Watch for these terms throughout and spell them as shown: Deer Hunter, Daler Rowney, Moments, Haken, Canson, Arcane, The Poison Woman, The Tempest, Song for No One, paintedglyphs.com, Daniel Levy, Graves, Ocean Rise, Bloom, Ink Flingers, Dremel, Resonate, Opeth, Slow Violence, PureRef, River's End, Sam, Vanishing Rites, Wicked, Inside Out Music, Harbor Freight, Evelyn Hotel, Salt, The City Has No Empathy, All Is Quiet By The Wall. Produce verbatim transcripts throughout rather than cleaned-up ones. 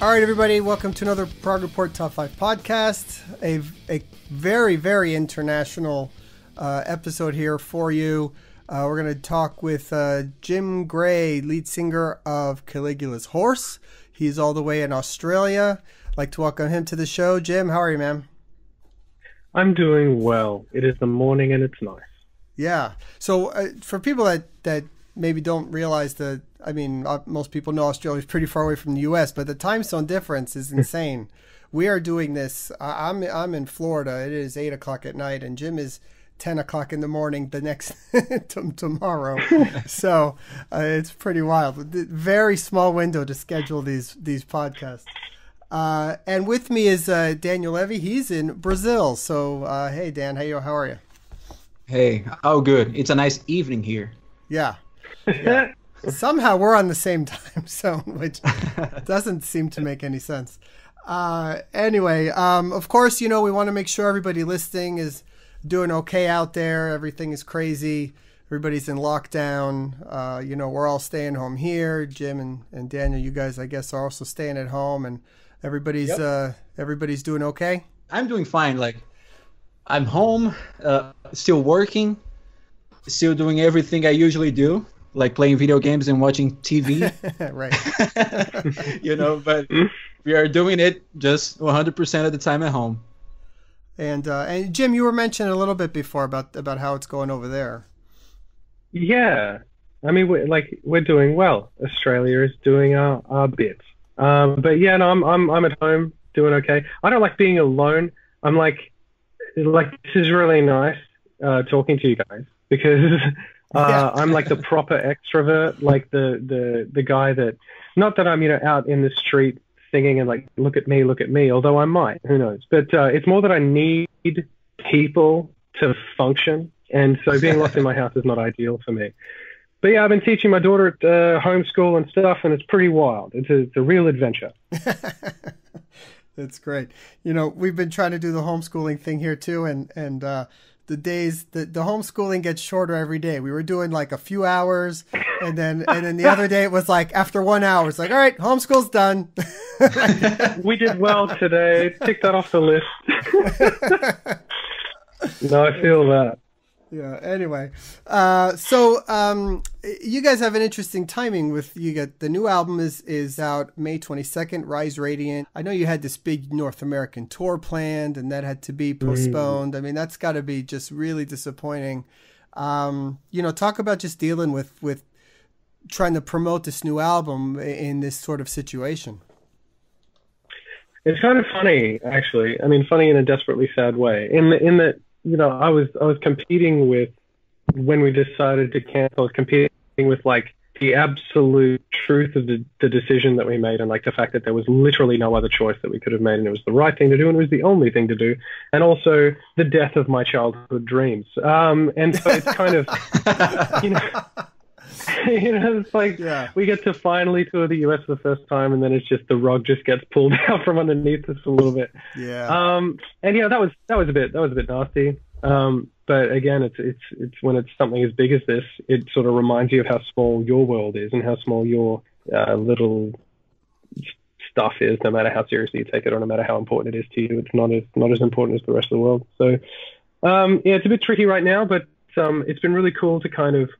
All right, everybody, welcome to another Prog Report Top five podcast. A, a very, very international uh, episode here for you. Uh, we're going to talk with uh, Jim Gray, lead singer of Caligula's Horse. He's all the way in Australia. I'd like to welcome him to the show. Jim, how are you, man? I'm doing well. It is the morning and it's nice. Yeah. So uh, for people that, that maybe don't realize that, I mean, most people know Australia is pretty far away from the U S, but the time zone difference is insane. We are doing this. I'm I'm in Florida. It is eight o'clock at night, and Jim is ten o'clock in the morning the next tomorrow. So uh, it's pretty wild. Very small window to schedule these these podcasts. Uh, and with me is uh, Daniel Levy. He's in Brazil. So uh, hey, Dan, how you? How are you? Hey. Oh, good. It's a nice evening here. Yeah. Yeah. Somehow we're on the same time zone, which doesn't seem to make any sense. Uh, anyway, um, of course, you know, we want to make sure everybody listening is doing okay out there. Everything is crazy. Everybody's in lockdown. Uh, you know, we're all staying home here. Jim and, and Daniel, you guys, I guess, are also staying at home, and everybody's yep. uh, everybody's doing okay. I'm doing fine. Like, I'm home, uh, still working, still doing everything I usually do. Like playing video games and watching T V. Right. You know, but we are doing it just one hundred percent of the time at home. And uh, and Jim, you were mentioning a little bit before about, about how it's going over there. Yeah. I mean, we're, like, we're doing well. Australia is doing our, our bit. Um, but yeah, no, I'm, I'm, I'm at home doing okay. I don't like being alone. I'm like, like this is really nice uh, talking to you guys because... Uh, I'm like the proper extrovert, like the, the, the guy that, not that I'm, you know, out in the street singing and like, look at me, look at me, although I might, who knows. But uh, it's more that I need people to function. And so being locked in my house is not ideal for me. But yeah, I've been teaching my daughter at uh, homeschool and stuff, and it's pretty wild. It's a, it's a real adventure. That's great. You know, we've been trying to do the homeschooling thing here too. And, and, uh, the days the, the homeschooling gets shorter every day. We were doing like a few hours, and then and then the other day it was like after one hour it's like, all right, homeschool's done. We did well today. Tick that off the list. No, I feel that. Yeah. Anyway, uh, so um, you guys have an interesting timing with you get the new album is is out May twenty-second. Rise Radiant. I know you had this big North American tour planned, and that had to be postponed. Mm. I mean, that's got to be just really disappointing. Um, you know, talk about just dealing with with trying to promote this new album in this sort of situation. It's kind of funny, actually. I mean, funny in a desperately sad way. In the, in the you know, I was I was competing with, when we decided to cancel, I was competing with like the absolute truth of the, the decision that we made, and like the fact that there was literally no other choice that we could have made, and it was the right thing to do, and it was the only thing to do, and also the death of my childhood dreams. Um, and so it's kind of, you know, you know, it's like yeah. we get to finally tour the U S for the first time, and then it's just the rug just gets pulled out from underneath us a little bit. Yeah. Um. And yeah, that was that was a bit that was a bit nasty. Um. But again, it's it's it's when it's something as big as this, it sort of reminds you of how small your world is and how small your uh, little stuff is. No matter how seriously you take it, or no matter how important it is to you, it's not as not as important as the rest of the world. So, um. Yeah, it's a bit tricky right now, but um, it's been really cool to kind of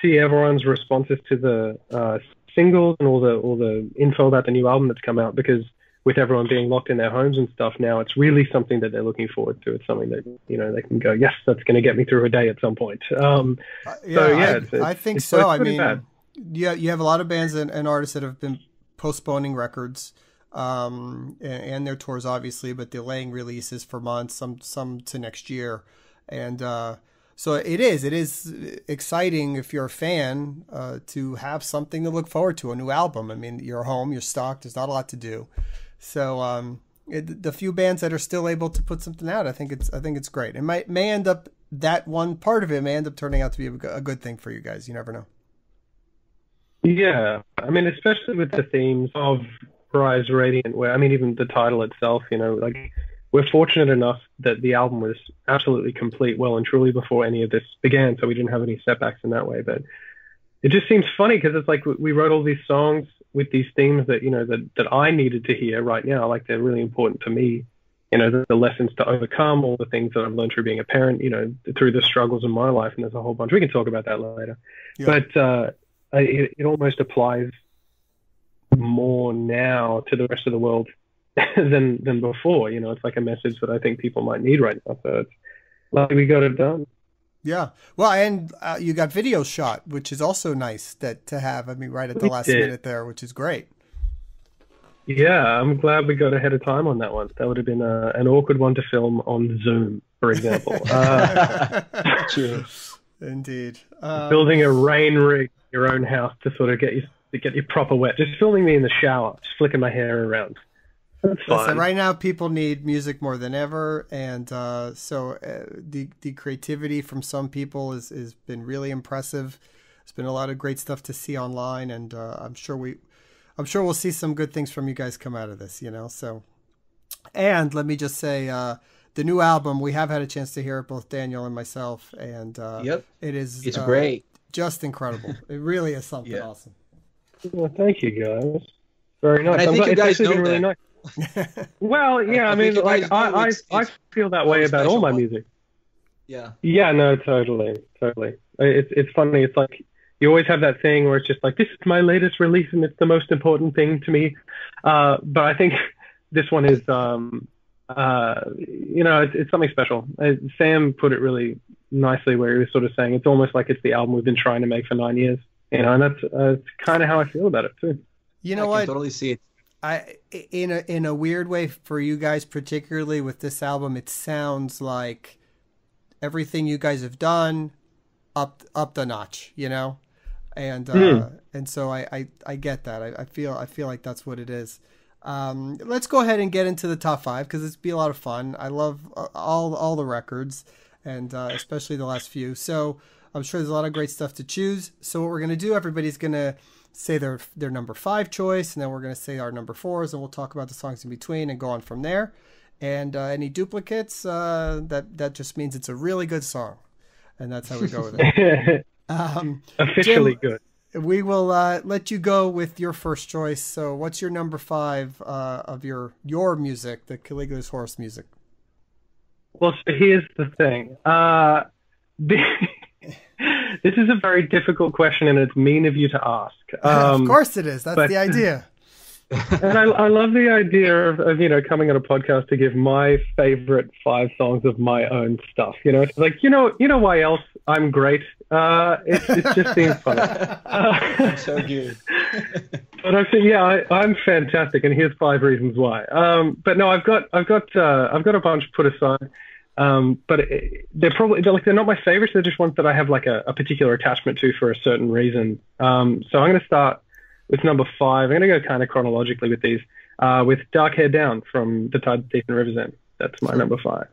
see everyone's responses to the uh, singles and all the all the info about the new album that's come out, because with everyone being locked in their homes and stuff now, it's really something that they're looking forward to. It's something that, you know, they can go, yes, that's going to get me through a day at some point. Um, uh, yeah, so, yeah, I, it's, it's, I think it's, so. It's I mean, bad. yeah, you have a lot of bands and, and artists that have been postponing records um, and, and their tours, obviously, but delaying releases for months, some some to next year, and. Uh, So it is, it is exciting if you're a fan uh, to have something to look forward to, a new album. I mean, you're home, you're stocked, there's not a lot to do. So um, it, the few bands that are still able to put something out, I think it's I think it's great. It might may end up that one part of it may end up turning out to be a good thing for you guys. You never know. Yeah, I mean, especially with the themes of Rise Radiant, where, I mean, even the title itself, you know, like, we're fortunate enough that the album was absolutely complete well and truly before any of this began, so we didn't have any setbacks in that way. But it just seems funny because it's like we wrote all these songs with these themes that, you know, that, that I needed to hear right now. Like, they're really important to me, you know, the, the lessons to overcome, all the things that I've learned through being a parent, you know, through the struggles in my life. And there's a whole bunch. We can talk about that later. Yeah. But uh, it, it almost applies more now to the rest of the world than than before. You know, it's like a message that I think people might need right now. So it's like we got it done. Yeah. Well, and uh, you got video shot, which is also nice that to have, I mean, right at the we last did. minute there, which is great. Yeah, I'm glad we got ahead of time on that one. That would have been uh, an awkward one to film on Zoom, for example. Uh, True. Indeed. Um, building a rain rig in your own house to sort of get you, to get you proper wet. Just filming me in the shower, just flicking my hair around. That's fine. Listen, right now, people need music more than ever, and uh, so uh, the the creativity from some people is has been really impressive. There's been a lot of great stuff to see online, and uh, I'm sure we, I'm sure we'll see some good things from you guys come out of this, you know. So, and let me just say, uh, the new album, we have had a chance to hear it, both Daniel and myself, and uh, yep, it is it's uh, great, just incredible. It really is something yeah. awesome. Well, thank you guys. Very nice. And I think glad, you guys know really that. Nice. Well, yeah, I, I mean, like, I, it's, I, it's I feel that way about all my one. music. Yeah. Yeah, no, totally, totally. It's, it's funny. It's like you always have that thing where it's just like, this is my latest release and it's the most important thing to me. Uh, but I think this one is, um, uh, you know, it's, it's something special. Uh, Sam put it really nicely where he was sort of saying it's almost like it's the album we've been trying to make for nine years. You know, and that's uh, kind of how I feel about it, too. You know, I can what? totally see it. I in a in a weird way for you guys, particularly with this album, it sounds like everything you guys have done up up the notch, you know, and uh, mm. and so I, I, I get that. I, I feel I feel like that's what it is. Um, let's go ahead and get into the top five because it's be a lot of fun. I love all all the records and uh, especially the last few. So I'm sure there's a lot of great stuff to choose. So what we're gonna do, everybody's gonna say their their number five choice, and then we're going to say our number fours, and we'll talk about the songs in between and go on from there. And uh, any duplicates, uh, that that just means it's a really good song, and that's how we go with it. Um, Officially Jim, good. We will uh, let you go with your first choice. So, what's your number five uh, of your your music, the Caligula's Horse music? Well, so here's the thing. Uh, this... This is a very difficult question, and it's mean of you to ask. Um, of course it is. That's but, the idea. And I, I love the idea of, of, you know, coming on a podcast to give my favorite five songs of my own stuff. You know, it's like, you know, you know why else I'm great? Uh, it, it just seems funny. Uh, so good. But I think, yeah, I, I'm fantastic, and here's five reasons why. Um, but no, I've got, I've got, uh, I've got a bunch put aside. Um, but it, they're probably they're like they're not my favorites. They're just ones that I have like a, a particular attachment to for a certain reason. Um, so I'm going to start with number five. I'm going to go kind of chronologically with these. Uh, with Dark Hair Down from The Tide, the Thief, and Rivers End. That's my number five.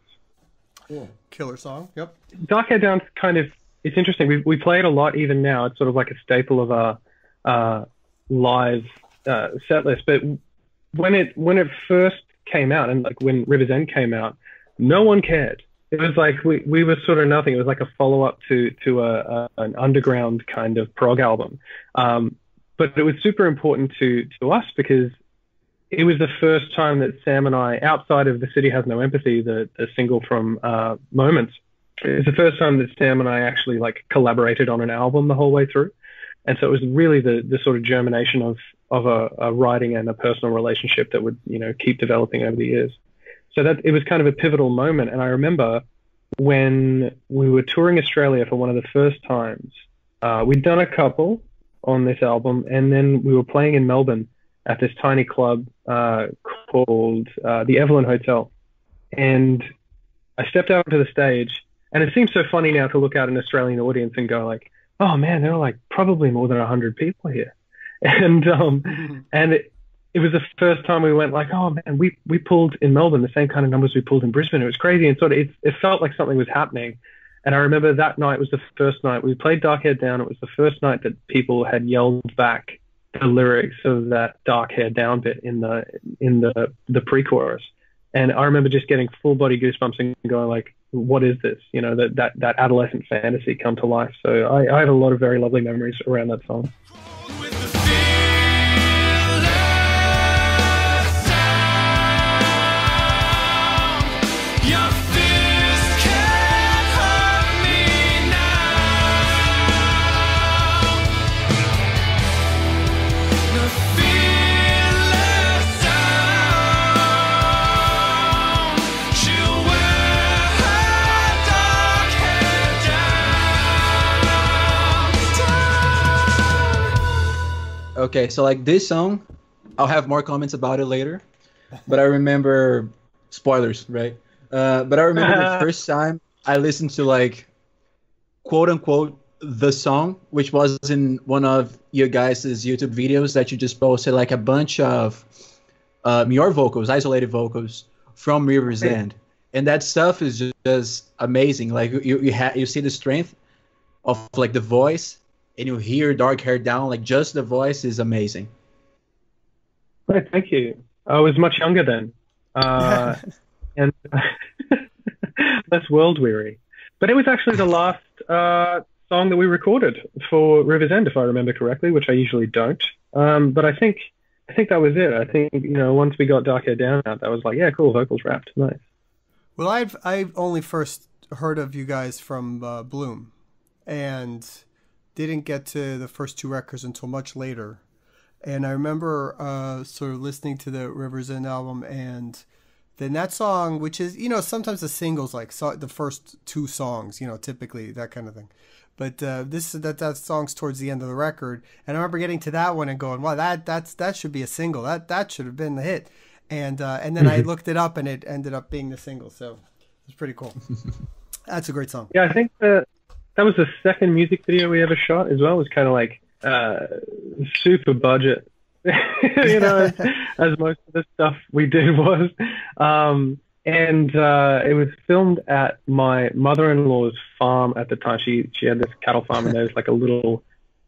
Cool, killer song. Yep. Dark Hair Down's kind of it's interesting. We we play it a lot even now. It's sort of like a staple of our uh, live uh, set list. But when it when it first came out and like when Rivers End came out, no one cared. It was like we, we were sort of nothing. It was like a follow-up to to a, a, an underground kind of prog album. Um, but it was super important to, to us because it was the first time that Sam and I, outside of The City Has No Empathy, the, the single from uh, Moments, it was the first time that Sam and I actually like collaborated on an album the whole way through. And so it was really the, the sort of germination of, of a, a writing and a personal relationship that would, you know, keep developing over the years. So that it was kind of a pivotal moment. And I remember when we were touring Australia for one of the first times, uh, we'd done a couple on this album. And then we were playing in Melbourne at this tiny club uh, called uh, the Evelyn Hotel. And I stepped out to the stage. And it seems so funny now to look out an Australian audience and go like, oh, man, there are like probably more than one hundred people here. And, um, and it, It was the first time we went like, oh man, we, we pulled in Melbourne the same kind of numbers we pulled in Brisbane. It was crazy, and sort of it, it felt like something was happening. And I remember that night was the first night we played Dark Hair Down. It was the first night that people had yelled back the lyrics of that Dark Hair Down bit in the in the the pre-chorus. And I remember just getting full body goosebumps and going like, what is this? You know, that that, that adolescent fantasy come to life. So I, I have a lot of very lovely memories around that song. Okay, so like this song, I'll have more comments about it later, but I remember, spoilers, right? Uh, but I remember the first time I listened to like, quote unquote, the song, which was in one of your guys' YouTube videos that you just posted, like a bunch of um, your vocals, isolated vocals from River's End. And that stuff is just, just amazing. Like you, you, ha you see the strength of like the voice, and you hear Dark Hair Down, like just the voice is amazing. Well, thank you. I was much younger then. Uh, and less world weary. But it was actually the last uh, song that we recorded for River's End, if I remember correctly, which I usually don't. Um, but I think I think that was it. I think, you know, once we got Dark Hair Down out, that was like, yeah, cool, vocals wrapped, nice. Well, I've, I've only first heard of you guys from uh, Bloom. And didn't get to the first two records until much later. And I remember uh, sort of listening to the River's End album, and then that song, which is, you know, sometimes the singles, like so the first two songs, you know, typically that kind of thing. But uh, this that, that song's towards the end of the record. And I remember getting to that one and going, wow, that that's that should be a single. That that should have been the hit. And, uh, and then I looked it up, and it ended up being the single. So it's pretty cool. That's a great song. Yeah, I think the... that was the second music video we ever shot as well. It was kind of like uh, super budget, you know, as most of the stuff we did was. Um, and uh, it was filmed at my mother-in-law's farm at the time. She she had this cattle farm, and there was like a little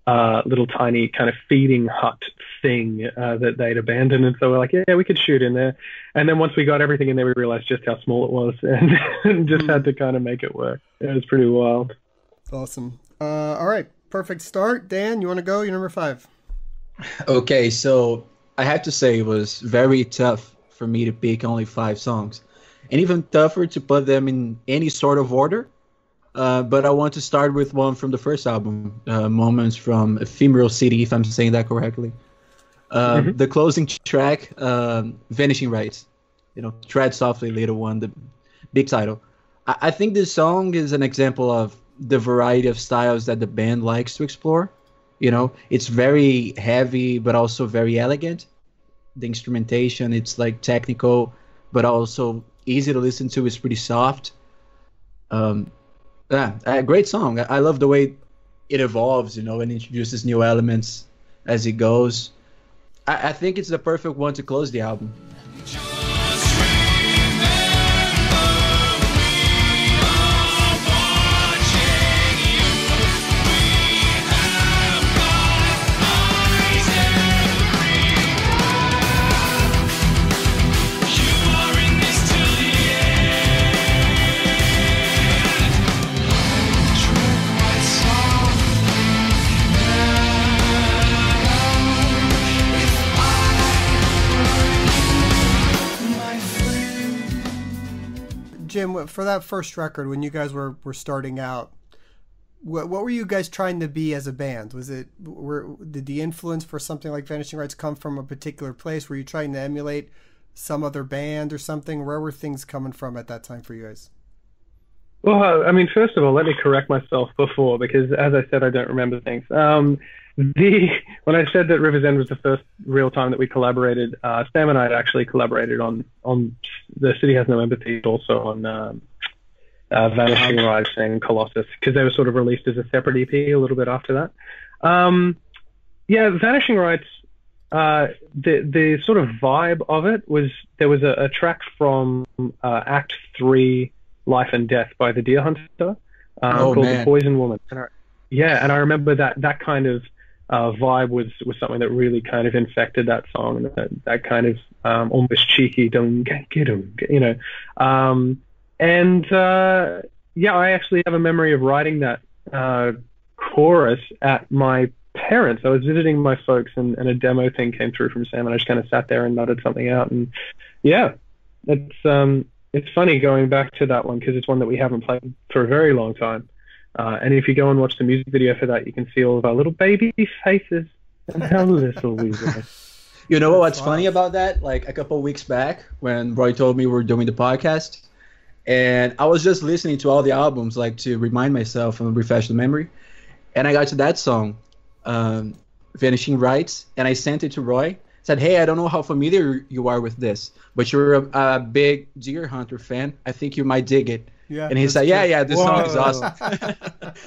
uh, little tiny kind of feeding hut thing uh, that they'd abandoned. And so we're like, yeah, we could shoot in there. And then once we got everything in there, we realized just how small it was, and, and just had to kind of make it work. It was pretty wild. Awesome. Uh, all right. Perfect start. Dan, you want to go? You're number five. Okay. So I have to say it was very tough for me to pick only five songs, and even tougher to put them in any sort of order. Uh, but I want to start with one from the first album, uh, Moments from Ephemeral City, if I'm saying that correctly. Uh, mm-hmm. The closing track, um, Vanishing Rites, you know, Tread Softly, Little One, the big title. I, I think this song is an example of the variety of styles that the band likes to explore. You know, it's very heavy, but also very elegant. The instrumentation, it's like technical, but also easy to listen to. It's pretty soft. Um, yeah, a great song. I love the way it evolves, you know, and introduces new elements as it goes. I, I think it's the perfect one to close the album. Jim, for that first record, when you guys were, were starting out, what, what were you guys trying to be as a band? Was it, were, did the influence for something like Vanishing Rites come from a particular place? Were you trying to emulate some other band or something? Where were things coming from at that time for you guys? Well, I mean, first of all, let me correct myself before, because as I said, I don't remember things. Um, the, when I said that River's End was the first real time that we collaborated, uh, Sam and I actually collaborated on, on The City Has No Empathy, also on um, uh, Vanishing Rites and Colossus, because they were sort of released as a separate E P a little bit after that. Um, yeah, Vanishing Rites, uh, the, the sort of vibe of it was, there was a, a track from uh, Act three, Life and Death by the Deer Hunter, um, oh, called man. The Poison Woman. And I, yeah, and I remember that that kind of uh, vibe was was something that really kind of infected that song, and that, that kind of um, almost cheeky dum dum, you know. Um, and uh, yeah, I actually have a memory of writing that uh, chorus at my parents. I was visiting my folks, and, and a demo thing came through from Sam, and I just kind of sat there and nodded something out. And yeah, it's um, it's funny going back to that one because it's one that we haven't played for a very long time. Uh, and if you go and watch the music video for that, you can see all of our little baby faces and how little we were. You know what's funny about that? Like a couple of weeks back, when Roy told me we were doing the podcast, and I was just listening to all the albums, like to remind myself and refresh the memory. And I got to that song, um, Vanishing Rites, and I sent it to Roy. Said, hey, I don't know how familiar you are with this, but you're a, a big Deer Hunter fan. I think you might dig it. Yeah, and he said, yeah, yeah, this Whoa. song is awesome.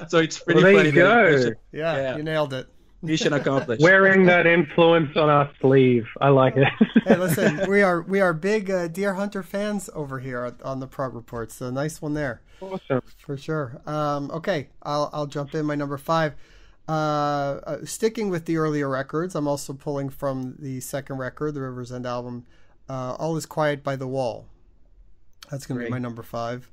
So it's pretty well, there funny. There you go. Should, yeah, yeah, you nailed it. Mission accomplished. Wearing that influence on our sleeve. I like it. Hey, listen, we are we are big uh, Deer Hunter fans over here on the Prog Report, so nice one there. Awesome. For sure. Um, okay, I'll, I'll jump in my number five. Uh, uh, sticking with the earlier records, I'm also pulling from the second record, the River's End album, uh, All Is Quiet By The Wall. That's going to be my number five.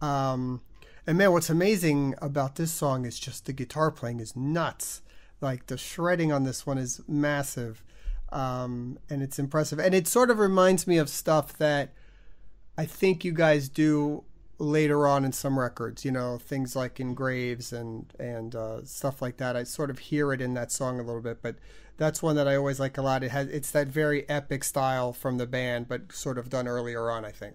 Um, and man, what's amazing about this song is just the guitar playing is nuts. Like the shredding on this one is massive. Um, and it's impressive. And it sort of reminds me of stuff that I think you guys do later on in some records, you know, things like in Graves and, and, uh, stuff like that. I sort of hear it in that song a little bit, but that's one that I always like a lot. It has, it's that very epic style from the band, but sort of done earlier on, I think.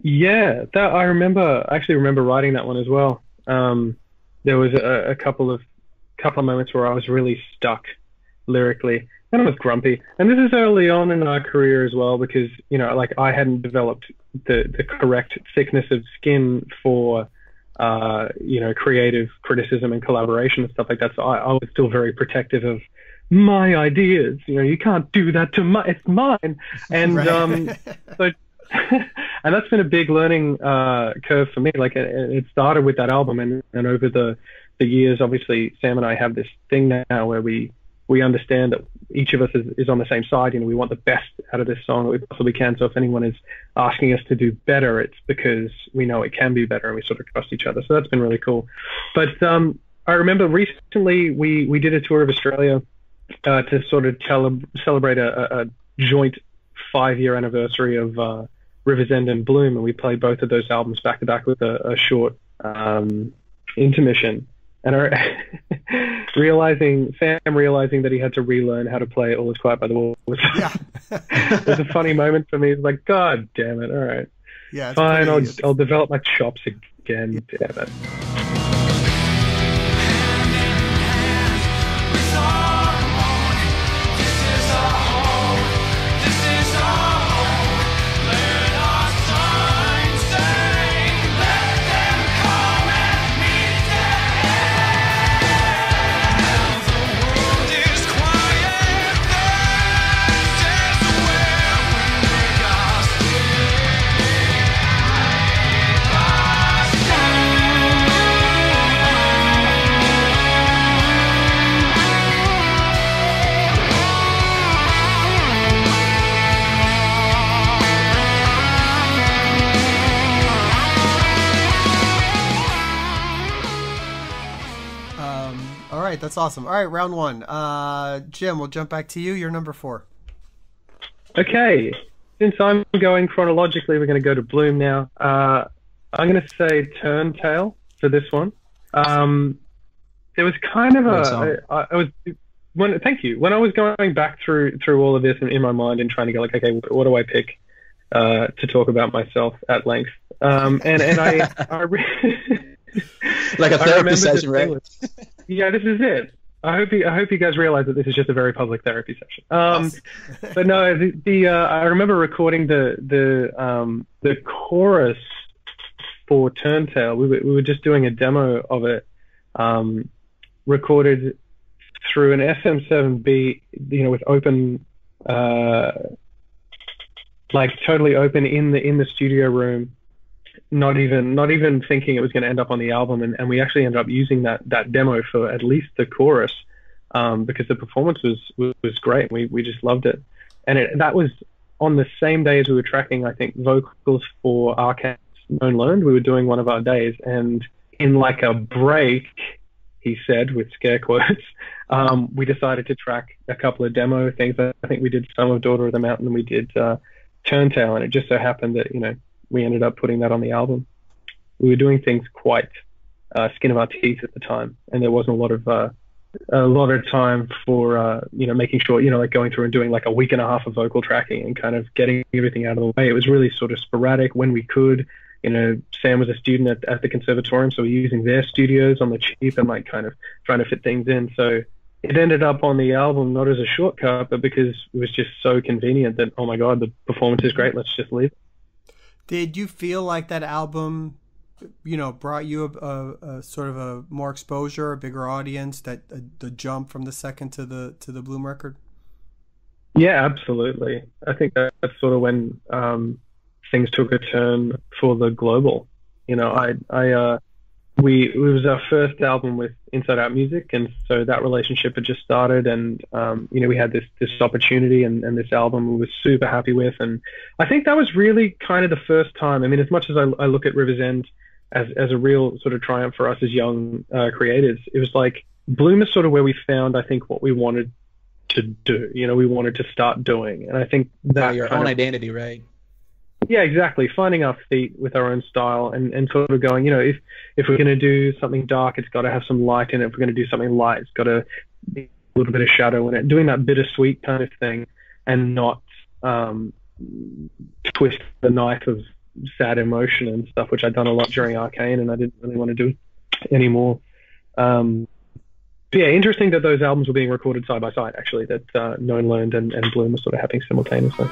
Yeah, that I remember. I actually remember writing that one as well. Um, there was a, a couple of couple of moments where I was really stuck lyrically, and I was grumpy. And this is early on in our career as well, because you know, like I hadn't developed the the correct thickness of skin for uh, you know, creative criticism and collaboration and stuff like that. So I, I was still very protective of my ideas. You know, you can't do that to my. It's mine, and right. um, so. And that's been a big learning uh, curve for me. Like it, it started with that album, and, and over the, the years, obviously Sam and I have this thing now where we, we understand that each of us is, is on the same side. You know, we want the best out of this song that we possibly can. So if anyone is asking us to do better, it's because we know it can be better, and we sort of trust each other. So that's been really cool. But um, I remember recently we, we did a tour of Australia uh, to sort of tele- celebrate a, a joint five-year anniversary of uh, River's End and Bloom, and we played both of those albums back to back with a, a short um, intermission. And I, realizing Sam realizing that he had to relearn how to play All Is Quiet By The Wall was, yeah. was a funny moment for me. It's like, God damn it! All right, yeah, fine. I'll, I'll develop my chops again. Yeah. Damn it. That's awesome. All right, round one. Uh, Jim, we'll jump back to you. You're number four. Okay. Since I'm going chronologically, we're going to go to Bloom now. Uh, I'm going to say Turntail for this one. Um, there was kind of a... I, I was, when, thank you. When I was going back through through all of this in, in my mind and trying to go, like, okay, what do I pick uh, to talk about myself at length? Um, and, and I... I re- like a therapy session, right? Yeah, this is it. I hope you, I hope you guys realize that this is just a very public therapy session. Um, yes. But no, the, the uh, I remember recording the the um, the chorus for Turntail. We were, we were just doing a demo of it, um, recorded through an S M seven B, you know, with open, uh, like totally open in the in the studio room. not even not even thinking it was going to end up on the album, and, and we actually ended up using that that demo for at least the chorus, um, because the performance was was, was great. We we just loved it, and it, that was on the same day as we were tracking, I think, vocals for Our Cat's Known Learned. We were doing one of our days, and in like a break, he said, with scare quotes, um, we decided to track a couple of demo things. I think we did some of Daughter of the Mountain, and we did uh, Turntail, and it just so happened that, you know, we ended up putting that on the album. We were doing things quite uh, skin of our teeth at the time, and there wasn't a lot of uh, a lot of time for uh, you know, making sure, you know, like going through and doing like a week and a half of vocal tracking and kind of getting everything out of the way. It was really sort of sporadic when we could. You know, Sam was a student at, at the conservatorium, so we're using their studios on the cheap and like kind of trying to fit things in. So it ended up on the album not as a shortcut, but because it was just so convenient that, oh my God, the performance is great, let's just leave it. Did you feel like that album, you know, brought you a, a, a sort of a more exposure, a bigger audience, that a, the jump from the second to the to the Bloom record? Yeah, absolutely. I think that's sort of when um things took a turn for the global. You know, I, I, uh, we, it was our first album with Inside Out Music. And so that relationship had just started, and, um, you know, we had this, this opportunity and, and this album we were super happy with. And I think that was really kind of the first time. I mean, as much as I, I look at River's End as, as a real sort of triumph for us as young, uh, creatives, it was like Bloom is sort of where we found, I think, what we wanted to do, you know, we wanted to start doing. And I think that your own identity, right? Yeah, exactly. Finding our feet with our own style, and, and sort of going, you know, if, if we're going to do something dark, it's got to have some light in it. If we're going to do something light, it's got to be a little bit of shadow in it. Doing that bittersweet kind of thing, and not um, twist the knife of sad emotion and stuff, which I'd done a lot during Arcane, and I didn't really want to do anymore. Um, but yeah, interesting that those albums were being recorded side by side, actually, that uh, Known Learned and, and Bloom were sort of happening simultaneously.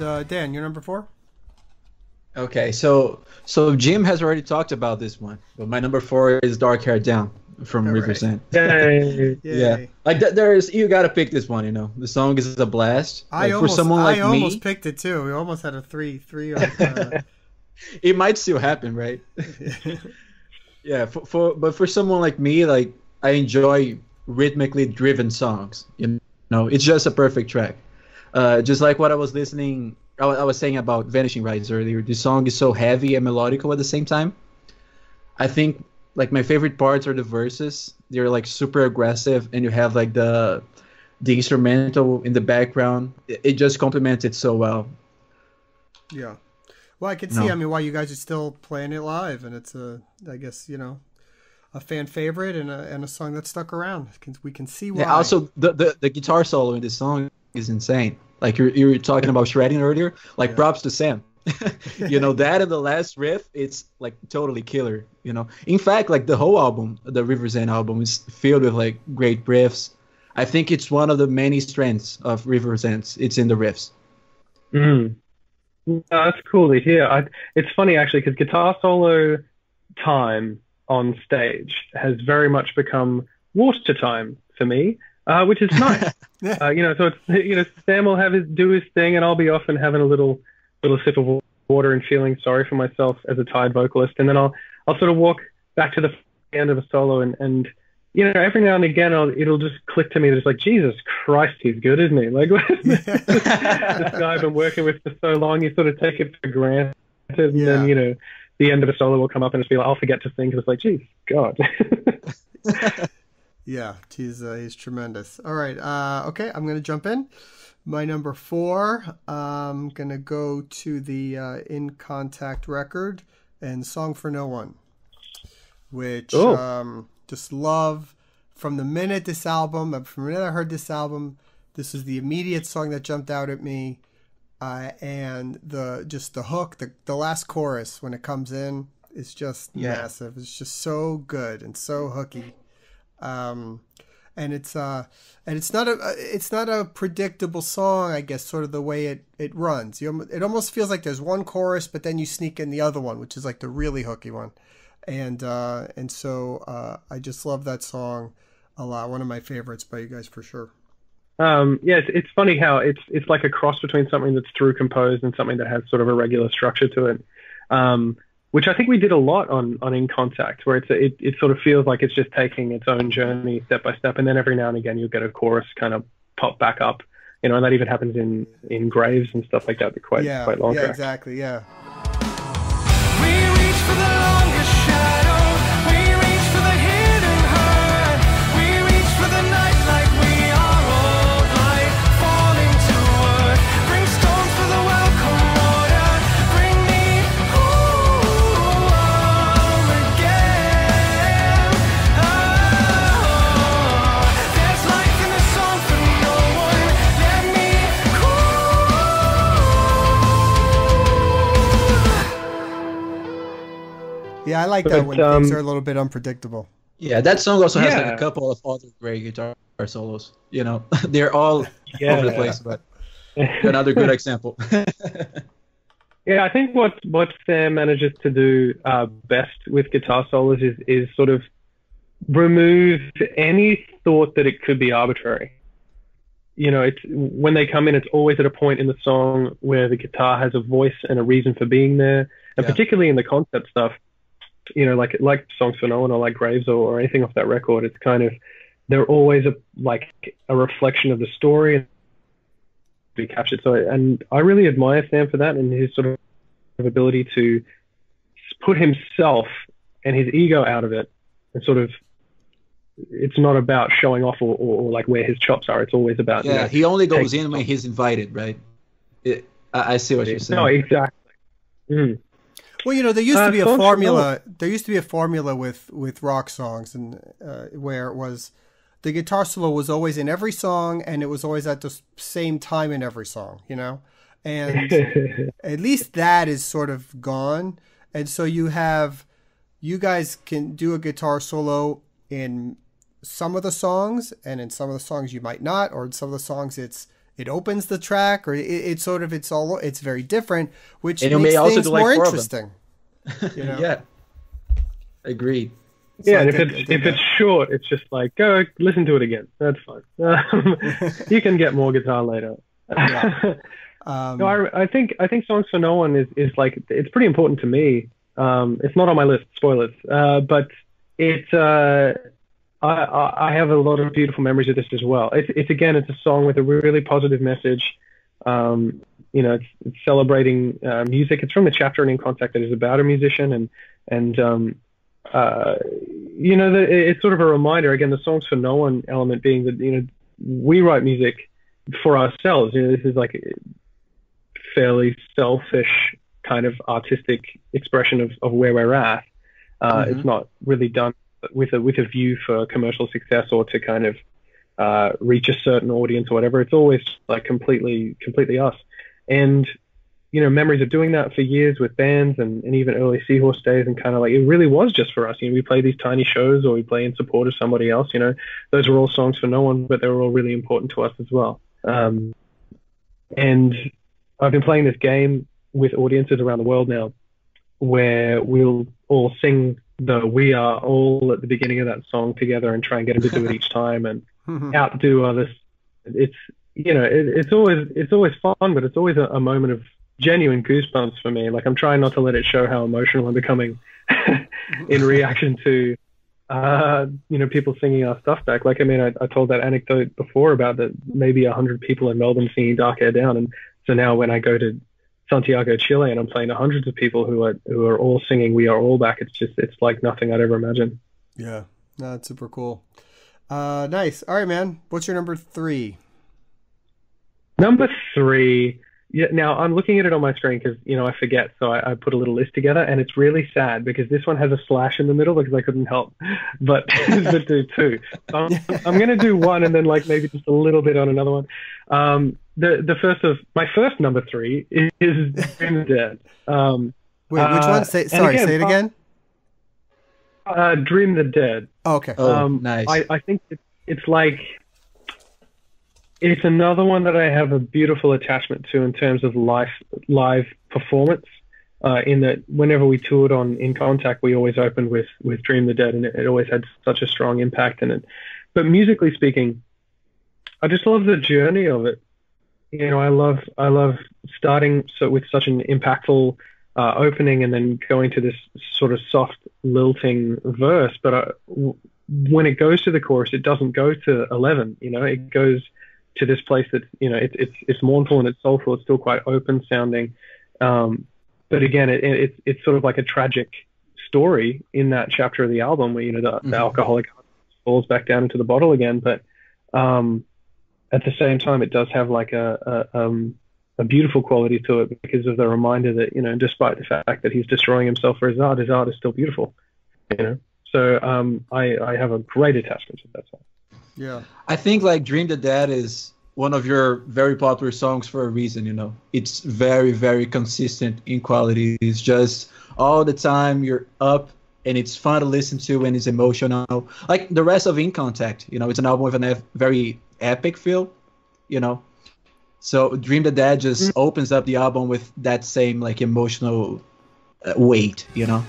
Uh, Dan, you're number four. Okay, so so Jim has already talked about this one, but my number four is Dark Hair Down from All River's End. Right. Yeah, like th there is, you gotta pick this one. You know, the song is a blast. I like, almost, for someone like I almost me, picked it too. We almost had a three, three. On, uh... It might still happen, right? Yeah, for, for but for someone like me, like I enjoy rhythmically driven songs. You know, it's just a perfect track. Uh, just like what I was listening, I, I was saying about Vanishing Rites earlier. The song is so heavy and melodical at the same time. I think like my favorite parts are the verses. They're like super aggressive, and you have like the the instrumental in the background. It, it just complements it so well. Yeah, well, I can see. No. I mean, why you guys are still playing it live, and it's a, I guess, you know, a fan favorite, and a and a song that stuck around. We can see why. Yeah, also the the, the guitar solo in this song is insane. Like you you were talking about shredding earlier. Like, yeah, props to Sam. You know, that and the last riff, it's like totally killer. You know, in fact, like the whole album, the River's End album, is filled with like great riffs. I think it's one of the many strengths of River's End. It's in the riffs. Mm. No, that's cool to hear. I, it's funny actually, because guitar solo time on stage has very much become water time for me. Uh, which is nice, uh, you know. So it's, you know, Sam will have his do his thing, and I'll be off and having a little little sip of water and feeling sorry for myself as a tired vocalist, and then I'll I'll sort of walk back to the end of a solo, and and you know, every now and again I'll, it'll just click to me that it's like, Jesus Christ, he's good, isn't he? Like, this guy I've been working with for so long, you sort of take it for granted, and yeah, then you know, the end of a solo will come up and just be like, I'll forget to sing because it's like, geez, God. Yeah, he's, uh, he's tremendous. All right, uh, okay, I'm going to jump in. My number four, I'm going to go to the uh, In Contact record and Song for No One, which um, just love from the minute this album, from the minute I heard this album, this is the immediate song that jumped out at me. Uh, and the just the hook, the, the last chorus when it comes in is just, yeah, massive. It's just so good and so hooky. Um, and it's uh and it's not a it's not a predictable song, I guess, sort of the way it it runs. You it almost feels like there's one chorus, but then you sneak in the other one, which is like the really hooky one, and uh and so uh I just love that song a lot. One of my favorites by you guys for sure. Um, yeah, it's, it's funny how it's it's like a cross between something that's through composed and something that has sort of a regular structure to it, um, which I think we did a lot on on In Contact, where it's a, it it sort of feels like it's just taking its own journey step by step, and then every now and again you'll get a chorus kind of pop back up, you know, and that even happens in in Graves and stuff like that. But quite yeah, quite long. Yeah, track. Exactly. Yeah. We reach for the longest shadow. Yeah, I like that but, when um, things are a little bit unpredictable. Yeah, that song also has yeah. like a couple of other great guitar solos. You know, they're all yeah. over the place, but another good example. Yeah, I think what what Sam manages to do uh, best with guitar solos is is sort of remove any thought that it could be arbitrary. You know, it's when they come in, it's always at a point in the song where the guitar has a voice and a reason for being there, and yeah. particularly in the concept stuff. You know, like like Songs for No One or like Graves or, or anything off that record, it's kind of they're always a, like a reflection of the story and be captured. So, and I really admire Sam for that and his sort of ability to put himself and his ego out of it and sort of. It's not about showing off or, or, or like where his chops are. It's always about yeah. You know, he only goes in when he's invited, right? It, I, I see what you're saying. No, exactly. Mm. Well, you know, there used uh, to be a formula. There used to be a formula with, with rock songs, and uh, where it was the guitar solo was always in every song, and it was always at the same time in every song, you know? And at least that is sort of gone. And so you have, you guys can do a guitar solo in some of the songs, and in some of the songs you might not, or in some of the songs it's, it opens the track, or it, it's sort of it's all it's very different, which and makes things more interesting. You know? Yeah, agreed. So yeah, and if it's if it's short, it's just like go listen to it again. That's fine. Um, you can get more guitar later. Yeah. Um, no, I, I think I think Songs for No One is is like it's pretty important to me. Um, it's not on my list. Spoilers, uh, but it's. Uh, I, I have a lot of beautiful memories of this as well. It's, it's again, it's a song with a really positive message. Um, you know, it's, it's celebrating uh, music. It's from a chapter in In Contact that is about a musician, and and um, uh, you know, the, it's sort of a reminder. Again, the Songs for No One element being that you know we write music for ourselves. You know, this is like a fairly selfish kind of artistic expression of of where we're at. Uh, mm-hmm. It's not really done with a with a view for commercial success or to kind of uh, reach a certain audience or whatever. It's always like completely completely us. And you know, memories of doing that for years with bands and, and even early Seahorse days, and kind of like it really was just for us. You know, we play these tiny shows or we play in support of somebody else. You know, those were all Songs for No One, but they were all really important to us as well. Um, and I've been playing this game with audiences around the world now, where we'll all sing. The we are all at the beginning of that song together and try and get them to do it each time and outdo others. It's, you know, it, it's always, it's always fun, but it's always a, a moment of genuine goosebumps for me. Like I'm trying not to let it show how emotional I'm becoming in reaction to, uh, you know, people singing our stuff back. Like, I mean, I, I told that anecdote before about that maybe a hundred people in Melbourne singing Dark Hair Down. And so now when I go to Santiago, Chile, and I'm playing to hundreds of people who are who are all singing "We Are All Back." It's just it's like nothing I'd ever imagined. Yeah, no, that's super cool. Uh, nice. All right, man. What's your number three? Number three. Yeah. Now I'm looking at it on my screen because you know I forget, so I, I put a little list together, and it's really sad because this one has a slash in the middle because I couldn't help but but do two. So I'm, I'm gonna do one and then like maybe just a little bit on another one. Um, The the first of my first number three is, is Dream the Dead. Um, Wait, which one? Say, uh, sorry, again, say it again. Uh, Dream the Dead. Oh, okay. Um, oh, nice. I, I think it's it's like, it's another one that I have a beautiful attachment to in terms of live, live performance. Uh, in that, whenever we toured on In Contact, we always opened with with Dream the Dead, and it, it always had such a strong impact in it. But musically speaking, I just love the journey of it. You know, I love I love starting so with such an impactful uh, opening, and then going to this sort of soft, lilting verse. But I, w- when it goes to the chorus, it doesn't go to eleven. You know, it goes to this place that, you know, it, it's it's mournful and it's soulful. It's still quite open sounding. Um, But again, it, it, it's sort of like a tragic story in that chapter of the album where, you know, the, mm-hmm. the alcoholic falls back down into the bottle again. But um, at the same time, it does have like a a, um, a beautiful quality to it because of the reminder that, you know, despite the fact that he's destroying himself for his art, his art is still beautiful. You know, so um, I, I have a great attachment to that song. Yeah, I think like Dream the Dead is one of your very popular songs for a reason, you know. It's very, very consistent in quality. It's just all the time you're up, and it's fun to listen to, and it's emotional. Like the rest of In Contact, you know, it's an album with a very epic feel, you know. So Dream the Dead just mm-hmm. opens up the album with that same, like, emotional uh, weight, you know.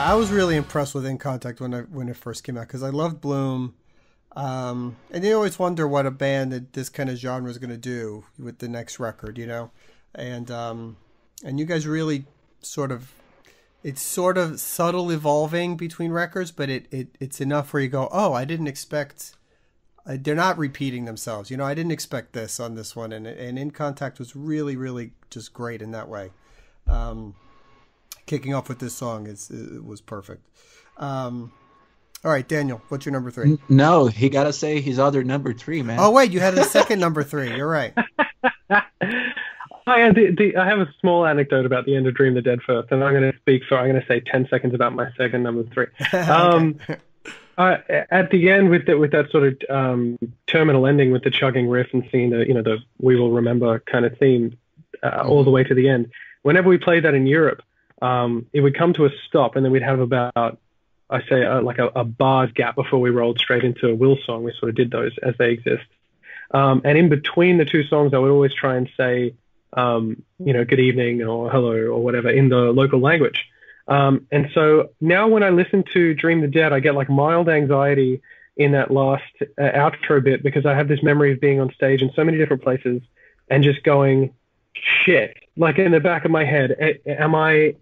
I was really impressed with In Contact when I, when it first came out because I loved Bloom, um, and you always wonder what a band that this kind of genre is going to do with the next record, you know, and um, and you guys really sort of, it's sort of subtle evolving between records, but it, it it's enough where you go, oh, I didn't expect, uh, they're not repeating themselves, you know, I didn't expect this on this one, and and In Contact was really really just great in that way. Um, Kicking off with this song is it was perfect. Um, all right, Daniel, what's your number three? No, he gotta say his other number three, man. Oh wait, you had a second number three. You're right. I, the, the, I have a small anecdote about the end of Dream the Dead first, and I'm going to speak for I'm going to say ten seconds about my second number three. Um, uh, at the end, with the, with that sort of um, terminal ending with the chugging riff and seeing the you know the we will remember kind of theme uh, all the way to the end. Whenever we played that in Europe. Um, it would come to a stop, and then we'd have about, I say, uh, like a, a bar's gap before we rolled straight into a Will song. We sort of did those as they exist. Um, and in between the two songs, I would always try and say, um, you know, good evening or hello or whatever in the local language. Um, and so now when I listen to Dream the Dead, I get like mild anxiety in that last uh, outro bit because I have this memory of being on stage in so many different places and just going, shit, like in the back of my head, a- am I...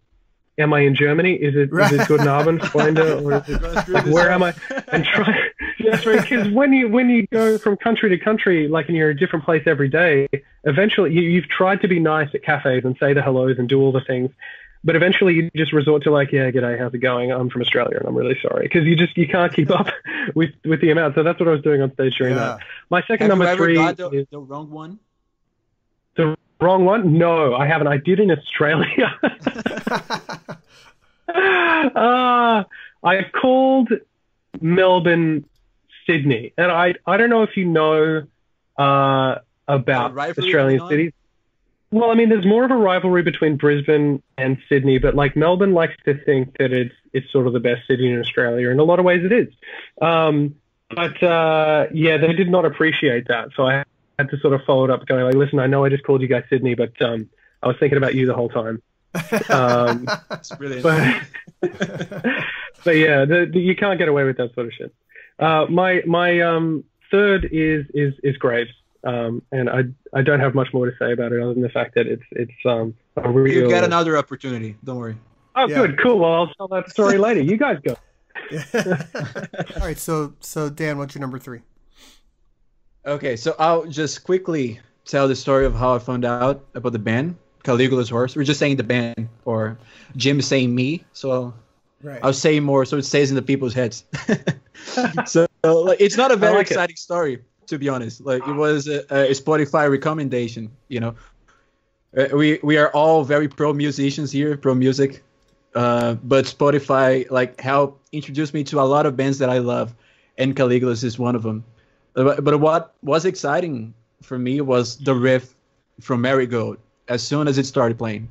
Am I in Germany? Is it right. is it Gordnaben, Freunde, or is it, like, where am I? And try that's right. Because when you when you go from country to country, like and you're a different place every day, eventually you, you've tried to be nice at cafes and say the hellos and do all the things, but eventually you just resort to like, yeah, g'day, how's it going? I'm from Australia and I'm really sorry because you just you can't keep up with with the amount. So that's what I was doing on stage during yeah. that. My second Have number three got the, is the wrong one. The wrong one? No, I haven't. I did in Australia. Uh, I called Melbourne Sydney, and I I don't know if you know uh, about Australian cities. Well, I mean, there's more of a rivalry between Brisbane and Sydney, but like Melbourne likes to think that it's it's sort of the best city in Australia. In a lot of ways, it is. Um, but uh, yeah, they did not appreciate that, so I had to sort of follow it up, going like, "Listen, I know I just called you guys Sydney, but um, I was thinking about you the whole time." um it's brilliant. But, but yeah the, the, you can't get away with that sort of shit. uh my my um third is is is Graves, um and i i don't have much more to say about it other than the fact that it's it's um a real... You've got another opportunity, don't worry. Oh yeah. Good, cool, well I'll tell that story later. You guys go. All right, so so Dan, what's your number three? Okay, so I'll just quickly tell the story of how I found out about the band Caligula's Horse. We're just saying the band, or Jim saying me. So Right. I was saying more, so it stays in the people's heads. So like, it's not a very like exciting it. story, to be honest. Like it was a, a Spotify recommendation, you know. Uh, we we are all very pro musicians here, pro music, uh, but Spotify like helped introduce me to a lot of bands that I love, and Caligula's is one of them. But, but what was exciting for me was the riff from Marigold. As soon as it started playing,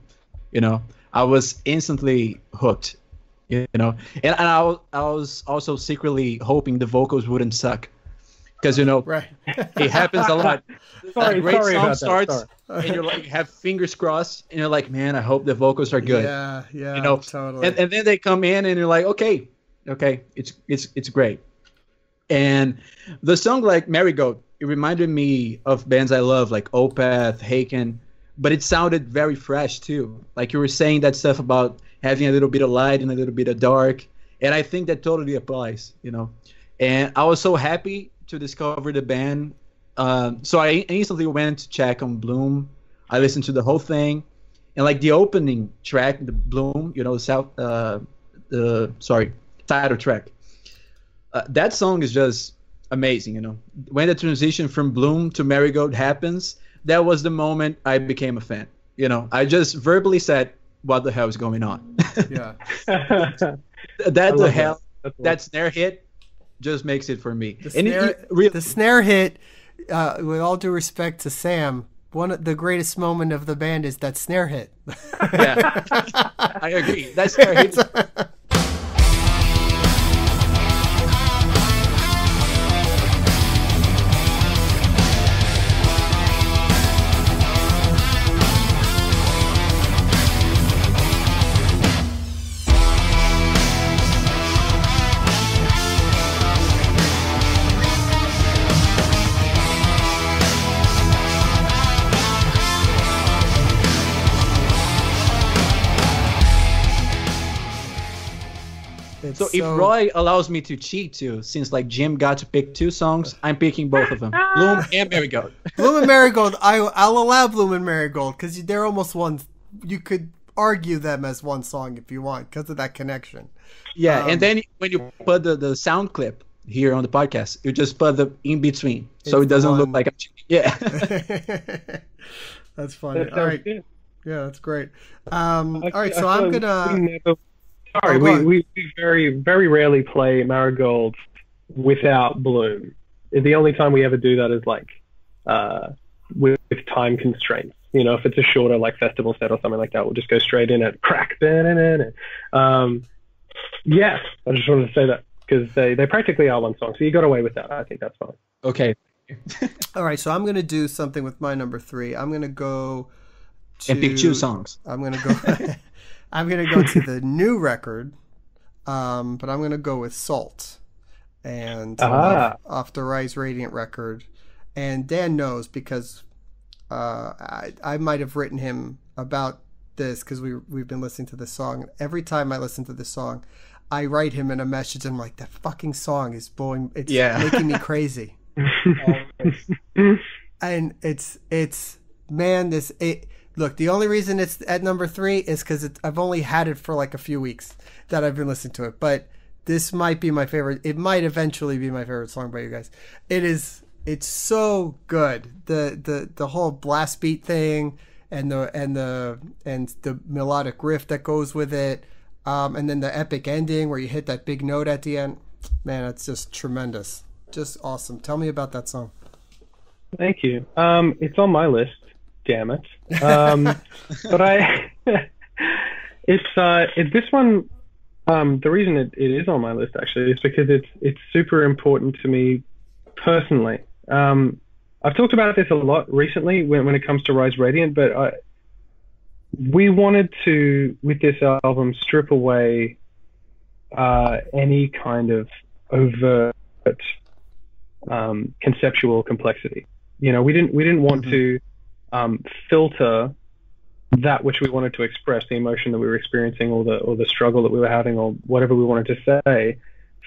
you know, I was instantly hooked, you know, and, and I was I was also secretly hoping the vocals wouldn't suck. Because, you know, right. It happens a lot. sorry, a great sorry song starts, sorry. And you're like, have fingers crossed, and you're like, man, I hope the vocals are good. Yeah, yeah, you know? Totally. And, and then they come in, and you're like, okay, okay, it's it's it's great. And the song, like Marigold, it reminded me of bands I love, like Opeth, Haken, but it sounded very fresh too. Like you were saying that stuff about having a little bit of light and a little bit of dark, and I think that totally applies, you know. And I was so happy to discover the band. Um, so I instantly went to check on Bloom. I listened to the whole thing, and like the opening track, the Bloom, you know, the south, uh, uh, sorry, title track. Uh, that song is just amazing, you know. When the transition from Bloom to Marigold happens, that was the moment I became a fan. You know, I just verbally said, "What the hell is going on?" Yeah. that the hell, that, that snare hit. Just makes it for me. The snare, and it, it, really, the snare hit, uh, with all due respect to Sam, one of the greatest moment of the band is that snare hit. Yeah, I agree. That snare hit. So if Roy allows me to cheat too, since like Jim got to pick two songs, I'm picking both of them, Bloom and Marigold. Bloom and Marigold, I, I'll allow Bloom and Marigold because they're almost one. You could argue them as one song if you want because of that connection. Yeah, um, and then when you put the, the sound clip here on the podcast, you just put the in between, so it doesn't fun. look like a cheat. Yeah. That's funny. That all right. Good. Yeah, that's great. Um, I, all right, I, so I, I'm gonna. Sorry, oh, we, we very, very rarely play Marigold without Bloom. The only time we ever do that is like uh, with, with time constraints. You know, if it's a shorter like festival set or something like that, we'll just go straight in and crack. Um, yeah, I just wanted to say that because they, they practically are one song. So you got away with that. I think that's fine. Okay. All right, so I'm going to do something with my number three. I'm going to go to... And pick two songs. I'm going to go... I'm going to go to the new record, um, but I'm going to go with Salt and uh-huh. off, off the Rise Radiant record. And Dan knows because uh, I, I might have written him about this because we, we've been listening to this song. Every time I listen to this song, I write him in a message. I'm like, that fucking song is blowing, it's yeah. making me crazy. And it's, it's, man, this... It, Look, the only reason it's at number three is because I've only had it for like a few weeks that I've been listening to it. But this might be my favorite. It might eventually be my favorite song by you guys. It is. It's so good. The the the whole blast beat thing and the and the and the melodic riff that goes with it, um, and then the epic ending where you hit that big note at the end. Man, it's just tremendous. Just awesome. Tell me about that song. Thank you. Um, it's on my list. Damn it! Um, but I, it's uh, it, this one. Um, the reason it, it is on my list actually is because it's it's super important to me personally. Um, I've talked about this a lot recently when when it comes to Rise Radiant, but I, we wanted to with this album strip away uh, any kind of overt um, conceptual complexity. You know, we didn't we didn't want mm-hmm. to. Um, filter that which we wanted to express, the emotion that we were experiencing or the or the struggle that we were having or whatever we wanted to say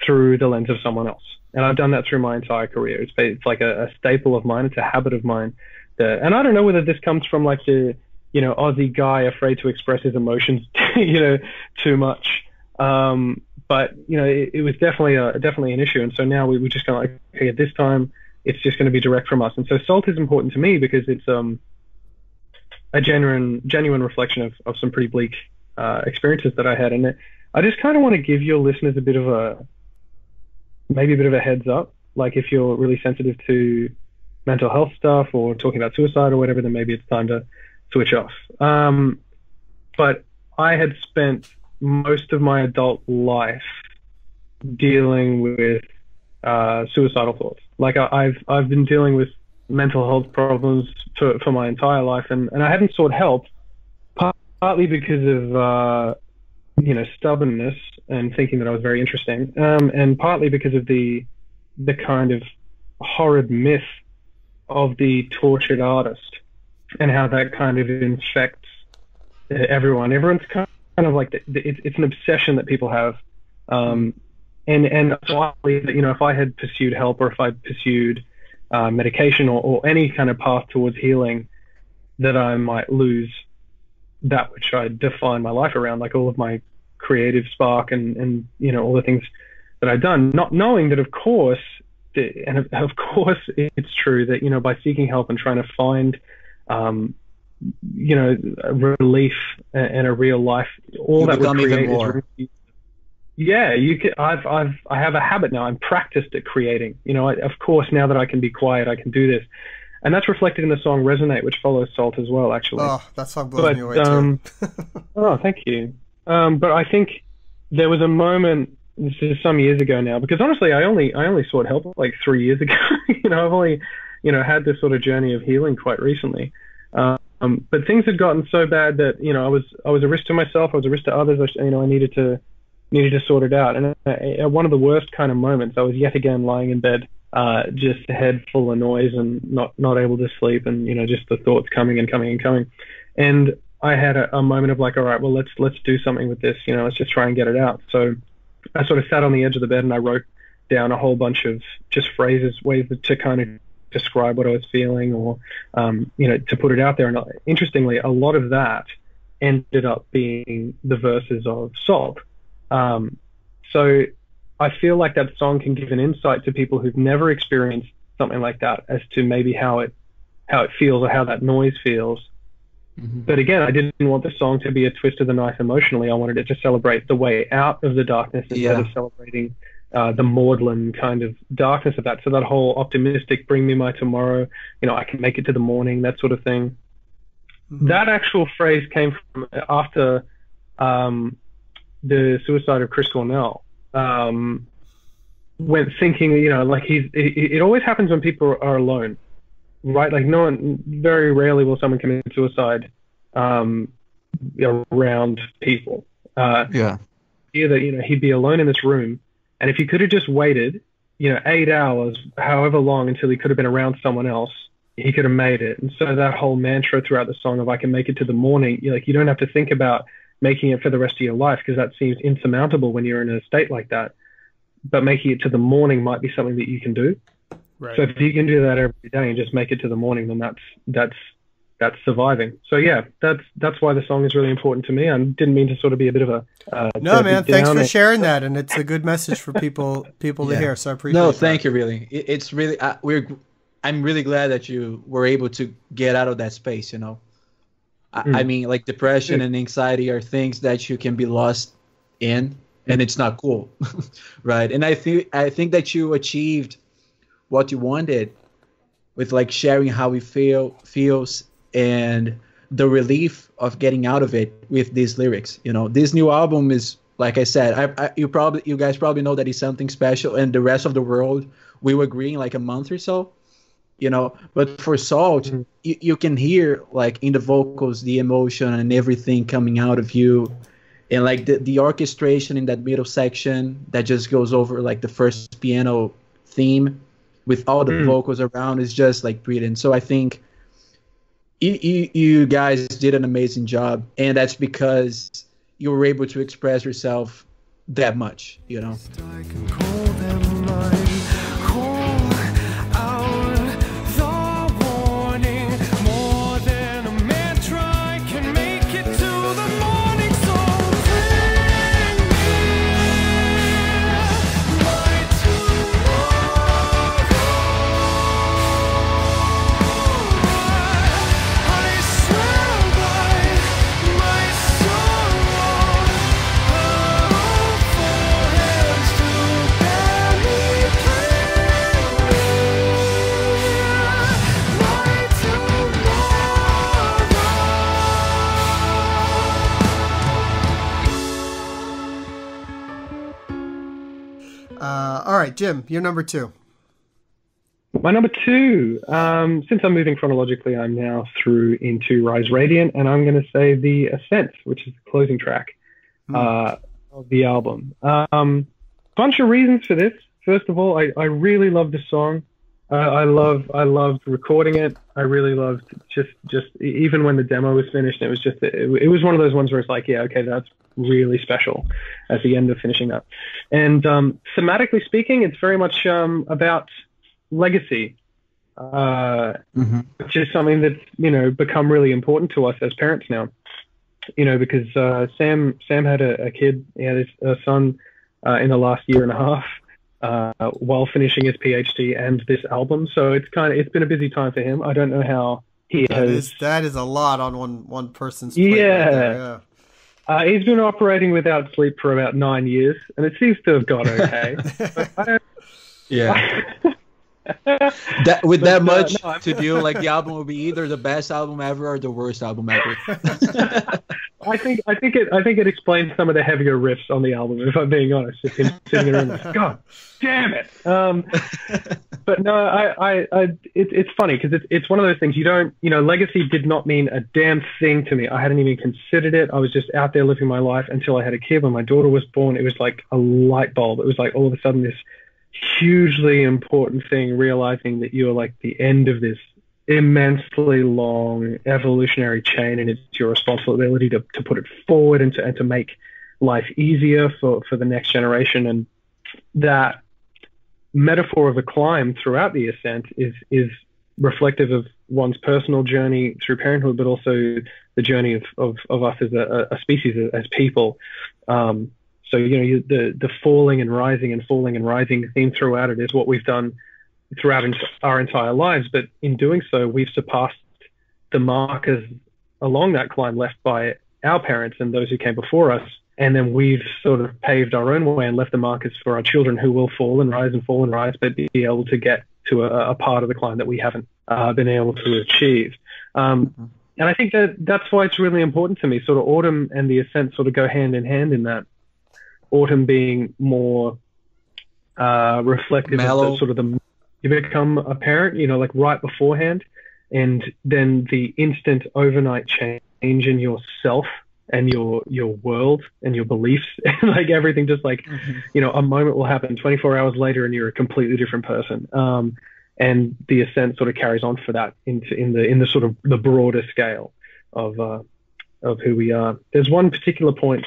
through the lens of someone else. And I've done that through my entire career. It's, it's like a, a staple of mine. It's a habit of mine. That, and I don't know whether this comes from like the, you know, Aussie guy afraid to express his emotions, you know, too much. Um, but, you know, it, it was definitely a, definitely an issue. And so now we were just kind of like, okay, at this time, it's just going to be direct from us. And so Salt is important to me because it's um, a genuine genuine reflection of, of some pretty bleak uh, experiences that I had. And it, I just kind of want to give your listeners a bit of a, maybe a bit of a heads up. Like if you're really sensitive to mental health stuff or talking about suicide or whatever, then maybe it's time to switch off. Um, but I had spent most of my adult life dealing with uh, suicidal thoughts. Like I, I've I've been dealing with mental health problems for, for my entire life, and, and I haven't sought help part, partly because of uh, you know stubbornness and thinking that I was very interesting, um, and partly because of the the kind of horrid myth of the tortured artist and how that kind of infects everyone. Everyone's kind of like the, the, it's an obsession that people have. Um, And and so you know, if I had pursued help or if I pursued uh, medication or, or any kind of path towards healing, that I might lose that which I define my life around, like all of my creative spark and, and you know all the things that I've done, not knowing that of course, and of, of course it's true that you know by seeking help and trying to find um, you know relief and a real life, all that would create is. Yeah, you can, I've, I've, I have a habit now. I'm practiced at creating. You know, I, of course, now that I can be quiet, I can do this, and that's reflected in the song "Resonate," which follows "Salt" as well. Actually, oh, that song blew me away um, too. Oh, thank you. Um, but I think there was a moment. This is some years ago now, because honestly, I only, I only sought help like three years ago. You know, I've only, you know, had this sort of journey of healing quite recently. Um, but things had gotten so bad that you know, I was, I was a risk to myself. I was a risk to others. I, you know, I needed to. needed to sort it out. And at one of the worst kind of moments, I was yet again lying in bed, uh, just head full of noise and not, not able to sleep. And, you know, just the thoughts coming and coming and coming. And I had a, a moment of like, all right, well, let's, let's do something with this. You know, let's just try and get it out. So I sort of sat on the edge of the bed and I wrote down a whole bunch of just phrases, ways to kind of describe what I was feeling or, um, you know, to put it out there. And interestingly, a lot of that ended up being the verses of Salt. Um, so I feel like that song can give an insight to people who've never experienced something like that as to maybe how it, how it feels or how that noise feels. Mm-hmm. But again, I didn't want the song to be a twist of the knife emotionally. I wanted it to celebrate the way out of the darkness instead yeah. of celebrating uh, the maudlin kind of darkness of that. So that whole optimistic, bring me my tomorrow, you know, I can make it to the morning, that sort of thing. Mm-hmm. That actual phrase came from after, um, the suicide of Chris Cornell, um, when thinking, you know, like he's, it, it always happens when people are alone, right? Like no one, very rarely will someone commit suicide, um, around people. Uh, yeah. Either, you know, he'd be alone in this room. And if he could have just waited, you know, eight hours, however long until he could have been around someone else, he could have made it. And so that whole mantra throughout the song of, I can make it to the morning, you're like, you don't have to think about making it for the rest of your life because that seems insurmountable when you're in a state like that. But making it to the morning might be something that you can do. Right. So if you can do that every day and just make it to the morning, then that's that's that's surviving. So yeah, that's that's why the song is really important to me. I didn't mean to sort of be a bit of a uh, no man. Thanks for sharing that, and it's a good message for people people yeah. to hear. So I appreciate. No, thank that. you. Really, it, it's really uh, we're. I'm really glad that you were able to get out of that space. You know. I mean, like depression and anxiety are things that you can be lost in, and it's not cool, right? And I think I think that you achieved what you wanted with like sharing how it feel feels and the relief of getting out of it with these lyrics. You know, this new album is like I said, I, I you probably you guys probably know that it's something special, and the rest of the world we were agreeing like a month or so. You know, but for Salt, mm-hmm. you, you can hear like in the vocals, the emotion and everything coming out of you, and like the, the orchestration in that middle section that just goes over like the first piano theme with all the mm-hmm. vocals around is just like brilliant. So I think you, you, you guys did an amazing job, and that's because you were able to express yourself that much, you know. right, Jim, you're number two. My number two, um, since I'm moving chronologically, I'm now through into Rise Radiant, and I'm going to say The Ascent, which is the closing track mm. uh, of the album. Um, bunch of reasons for this. First of all, I, I really love this song. Uh, I love I loved recording it. I really loved just just even when the demo was finished, it was just it, it was one of those ones where it's like, yeah, okay, that's really special at the end of finishing up. And um, thematically speaking, it's very much um, about legacy, uh, mm-hmm. which is something that's, you know, become really important to us as parents now, you know, because uh, Sam Sam had a, a kid, he had his, a son uh, in the last year and a half uh, while finishing his PhD and this album. So it's kind of, it's been a busy time for him. I don't know how he that has. Is, that is a lot on one, one person's plate. Yeah. Right there, yeah. Uh, he's been operating without sleep for about nine years and it seems to have gone okay. But I don't, yeah. I, that with but, that much uh, no, to do, like the album would be either the best album ever or the worst album ever. I think I think it I think it explains some of the heavier riffs on the album. If I'm being honest, if you're sitting around like, God damn it! Um, but no, I I, I it, it's funny because it's it's one of those things you don't you know. Legacy did not mean a damn thing to me. I hadn't even considered it. I was just out there living my life until I had a kid. When my daughter was born, it was like a light bulb. It was like all of a sudden this hugely important thing, realizing that you're like the end of this immensely long evolutionary chain and it's your responsibility to, to put it forward and to, and to make life easier for, for the next generation. And that metaphor of a climb throughout the ascent is, is reflective of one's personal journey through parenthood, but also the journey of, of, of us as a, a species, as people. Um, So, you know, you, the, the falling and rising and falling and rising theme throughout it is what we've done throughout our entire lives. But in doing so, we've surpassed the markers along that climb left by our parents and those who came before us. And then we've sort of paved our own way and left the markers for our children who will fall and rise and fall and rise, but be able to get to a, a part of the climb that we haven't uh, been able to achieve. Um, mm-hmm. And I think that that's why it's really important to me. Sort of Autumn and the Ascent sort of go hand in hand in that. Autumn being more uh, reflective Mellow. of the, sort of the you become a parent, you know, like right beforehand, and then the instant overnight change in yourself and your your world and your beliefs, and like everything, just like mm-hmm. you know, a moment will happen twenty-four hours later, and you're a completely different person. Um, and the ascent sort of carries on for that into in the in the sort of the broader scale of uh, of who we are. There's one particular point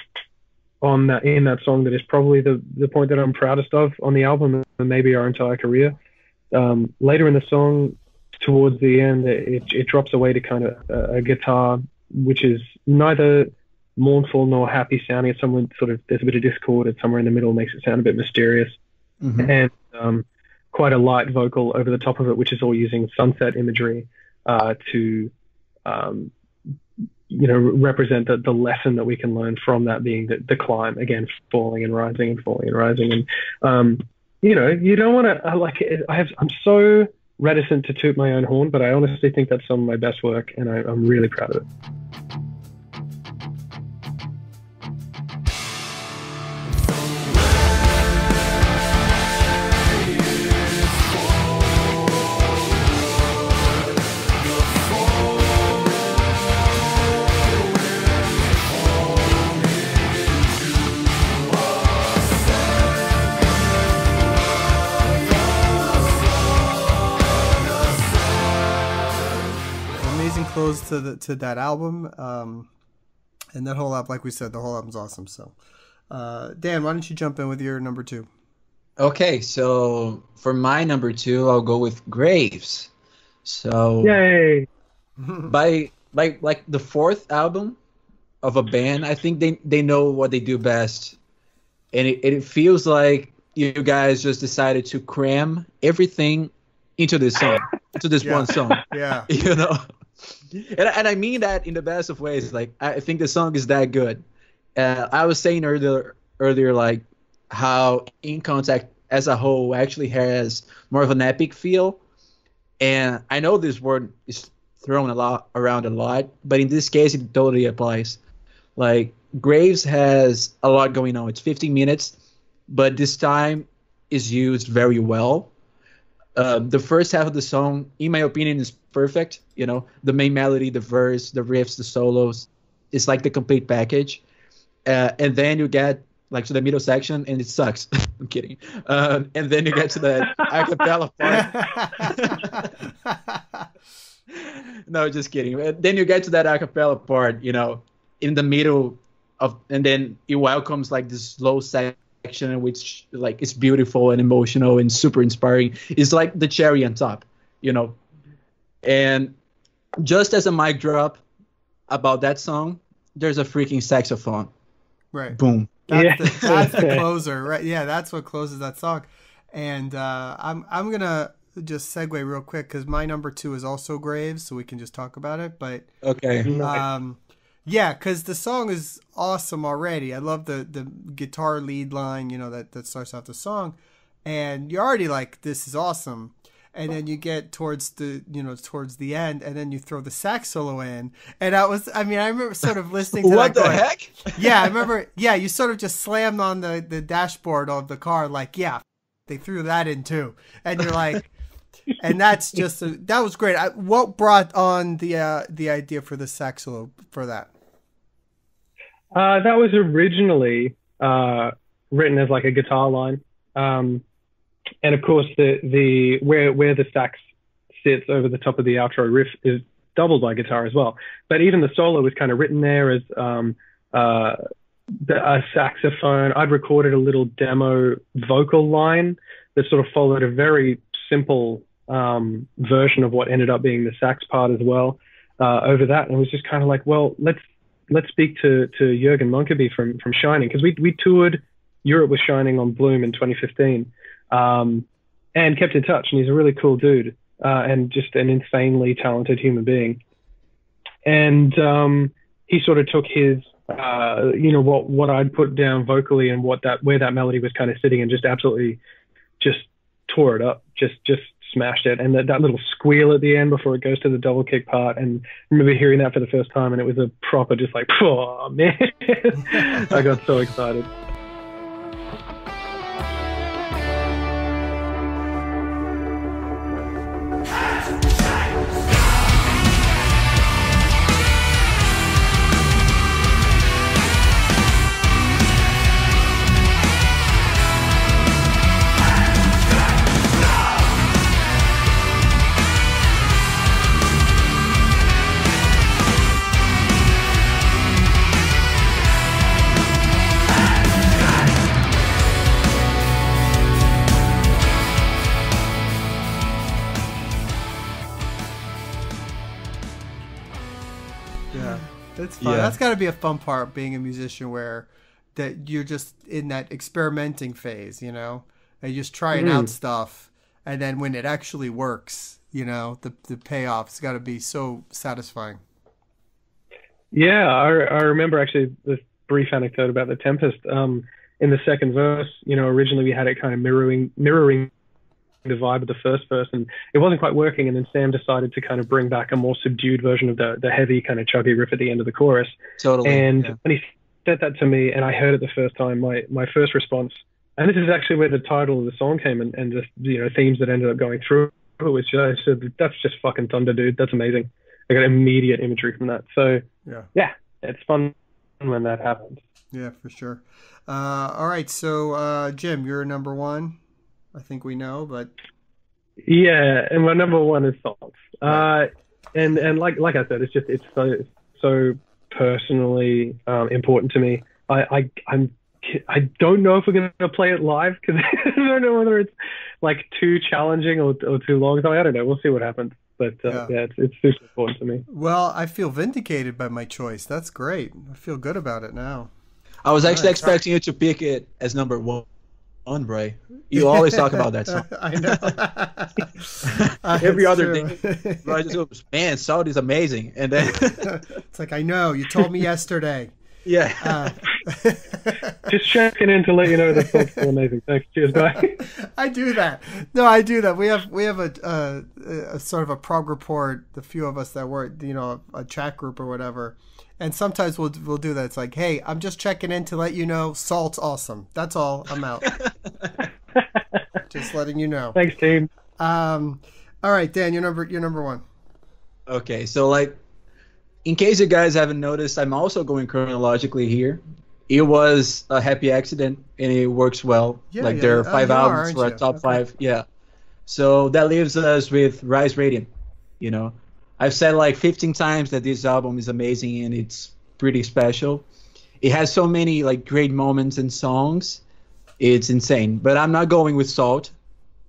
on that, in that song that is probably the, the point that I'm proudest of on the album and maybe our entire career. Um, later in the song, towards the end, it, it drops away to kind of a, a guitar, which is neither mournful nor happy sounding. It's somewhere sort of, there's a bit of discord. It's somewhere in the middle, makes it sound a bit mysterious. Mm-hmm. And um, quite a light vocal over the top of it, which is all using sunset imagery uh, to... Um, you know, represent the, the lesson that we can learn from that, being the, the climb, again, falling and rising and falling and rising. And, um, you know, you don't want to, like, I have, I'm so reticent to toot my own horn, but I honestly think that's some of my best work, and I, I'm really proud of it. To, the, to that album um, and that whole album, like we said, the whole album's awesome. So uh, Dan, why don't you jump in with your number two? Okay, so for my number two, I'll go with Graves. So yay. by by like the fourth album of a band, I think they, they know what they do best, and it, it feels like you guys just decided to cram everything into this song, into this yeah. one song. Yeah, you know. And, and I mean that in the best of ways. Like, I think the song is that good. Uh, I was saying earlier, earlier, like how In Contact as a whole actually has more of an epic feel. And I know this word is thrown a lot around a lot, but in this case, it totally applies. Like, Graves has a lot going on. It's fifteen minutes, but this time is used very well. Uh, the first half of the song, in my opinion, is perfect. You know, the main melody, the verse, the riffs, the solos. It's like the complete package. Uh, and then you get like to the middle section, and it sucks. I'm kidding. Um, and then you get to the a cappella part. No, just kidding. Then you get to that a cappella part, you know, in the middle of, and then it welcomes like this slow section, which like is beautiful and emotional and super inspiring. It's like the cherry on top, you know. And just as a mic drop about that song, there's a freaking saxophone. Right. Boom. That's, yeah. the, that's the closer, right? Yeah, that's what closes that song. And uh, I'm I'm gonna just segue real quick because my number two is also Graves, so we can just talk about it. But okay, um, yeah, because the song is awesome already. I love the the guitar lead line, you know, that that starts off the song, and you're already like, this is awesome. And then you get towards the, you know, towards the end, and then you throw the sax solo in. And I was, I mean, I remember sort of listening to what that. What the going, heck? Yeah, I remember. Yeah, you sort of just slammed on the, the dashboard of the car like, yeah, they threw that in too. And you're like, and that's just, a, that was great. I, what brought on the, uh, the idea for the sax solo for that? Uh, that was originally uh, written as like a guitar line. Um, And of course, the the where where the sax sits over the top of the outro riff is doubled by guitar as well. But even the solo was kind of written there as um, uh, the, a saxophone. I'd recorded a little demo vocal line that sort of followed a very simple um, version of what ended up being the sax part as well uh, over that. And it was just kind of like, well, let's let's speak to to Jürgen Munkeby from from Shining, because we we toured Europe with Shining on Bloom in twenty fifteen. Um, and kept in touch, and he's a really cool dude, uh, and just an insanely talented human being. And um, he sort of took his, uh, you know, what what I'd put down vocally and what that where that melody was kind of sitting, and just absolutely, just tore it up, just just smashed it. And that that little squeal at the end before it goes to the double kick part, and I remember hearing that for the first time, and it was a proper just like, oh man, I got so excited. Yeah. That's got to be a fun part, being a musician, where that you're just in that experimenting phase, you know, and just trying mm. out stuff. And then when it actually works, you know, the, the payoff's got to be so satisfying. Yeah, I, I remember actually this brief anecdote about The Tempest. Um, in the second verse, you know, originally we had it kind of mirroring, mirroring the vibe of the first verse, and it wasn't quite working. And then Sam decided to kind of bring back a more subdued version of the the heavy kind of chuggy riff at the end of the chorus. Totally. And yeah. when he said that to me, and I heard it the first time, my my first response, and this is actually where the title of the song came and and the you know themes that ended up going through it, was just, I said, that's just fucking thunder, dude. That's amazing. I got immediate imagery from that. So yeah, yeah, it's fun when that happens. Yeah, for sure. Uh, all right, so uh, Jim, you're number one. I think we know, but yeah, and my number one is Salt. Uh, and and like like I said, it's just it's so so personally um, important to me. I I I'm I don't know if we're gonna play it live, because I don't know whether it's like too challenging or, or too long. So I don't know. We'll see what happens. But uh, yeah, yeah it's, it's super important to me. Well, I feel vindicated by my choice. That's great. I feel good about it now. I was actually right. expecting you to pick it as number one. On Bray, you always talk about that song. I know. Every other thing, I just go, man, Salt is amazing, and then it's like, I know you told me yesterday. Yeah. Uh, just checking in to let you know that Salt's amazing. Thanks. Cheers. Bye. I do that. No, I do that. We have we have a, uh, a sort of a prog report. The few of us that were, you know, a chat group or whatever. And sometimes we'll we'll do that. It's like, hey, I'm just checking in to let you know Salt's awesome. That's all. I'm out. Just letting you know. Thanks, team. Um, all right, Dan, you're number you're number one. Okay, so like, in case you guys haven't noticed, I'm also going chronologically here. It was a happy accident, and it works well. Yeah, like yeah. there are five oh, albums for our top okay. five. Yeah. So that leaves us with Rise Radiant. You know, I've said like fifteen times that this album is amazing and it's pretty special. It has so many like great moments and songs. It's insane. But I'm not going with Salt.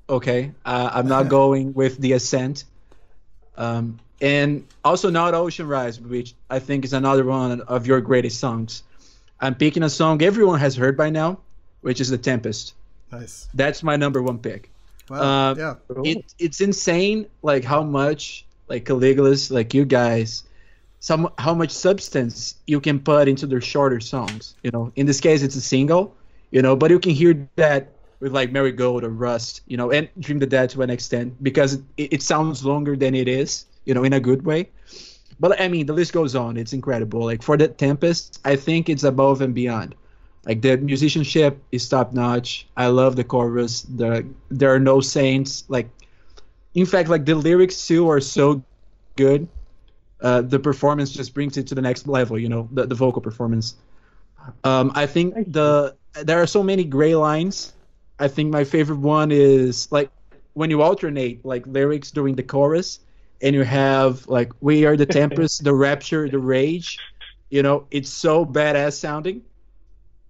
Okay, uh, I'm not going with The Ascent. Um, and also not Ocean Rise, which I think is another one of your greatest songs. I'm picking a song everyone has heard by now, which is The Tempest. Nice. That's my number one pick. Wow. Uh, yeah. Cool. It, it's insane, like how much, like Caligula's, like you guys, some how much substance you can put into their shorter songs. You know, in this case, it's a single. You know, but you can hear that with like Marigold or Rust. You know, and Dream the Dead to an extent because it, it sounds longer than it is. You know, in a good way. But, I mean, the list goes on. It's incredible. Like, for The Tempest, I think it's above and beyond. Like, the musicianship is top-notch. I love the chorus. The, there are no saints. Like, in fact, like, the lyrics, too, are so good. Uh, the performance just brings it to the next level, you know, the, the vocal performance. Um, I think the there are so many great lines. I think my favorite one is, like, when you alternate, like, lyrics during the chorus, and you have, like, we are the tempest, the rapture, the rage. You know, it's so badass sounding.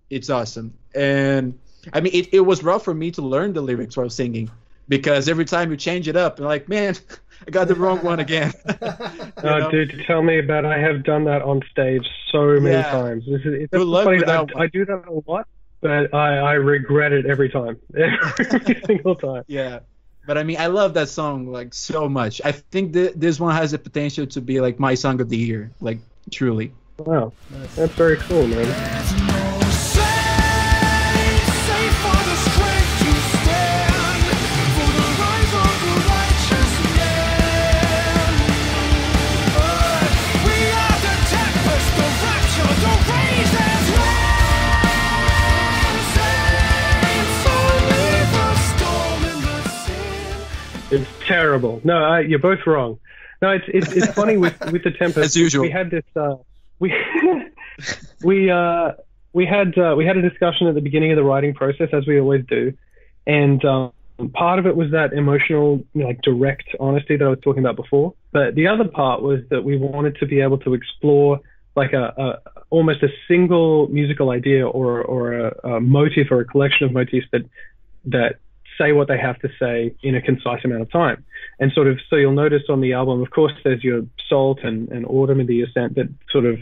It's awesome. And, I mean, it, it was rough for me to learn the lyrics while singing. Because every time you change it up, I'm like, man, I got the wrong one again. oh, know? Dude, tell me about it. I have done that on stage so many yeah. times. This is, it's funny that I, I do that a lot, but I, I regret it every time. Every single time. Yeah. But I mean, I love that song like so much. I think th this one has the potential to be like my song of the year, like truly. Wow, that's very cool, man. It's terrible. No, I, you're both wrong. No, it's it's, it's funny with with The Tempest. As usual, we had this. Uh, we we uh, we had uh, we had a discussion at the beginning of the writing process, as we always do, and um, part of it was that emotional, like direct honesty that I was talking about before. But the other part was that we wanted to be able to explore like a, a almost a single musical idea or or a, a motif or a collection of motifs that that. say what they have to say in a concise amount of time. And sort of, so you'll notice on the album, of course, there's your Salt and, and Autumn and The Ascent that sort of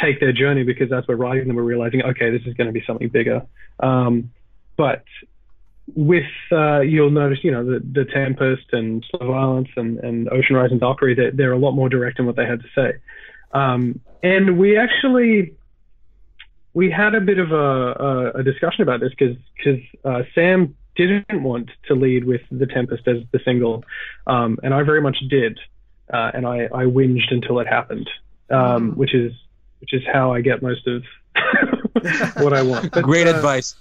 take their journey because as we're writing them, we're realizing, okay, this is going to be something bigger. Um, but with, uh, you'll notice, you know, the, the Tempest and Slow Violence and, and Ocean Rise and Dark Hair, they're, they're a lot more direct in what they had to say. Um, and we actually... We had a bit of a, a, a discussion about this because because uh, Sam didn't want to lead with The Tempest as the single, um, and I very much did, uh, and I, I whinged until it happened, um, which is which is how I get most of what I want. But, Great uh, advice.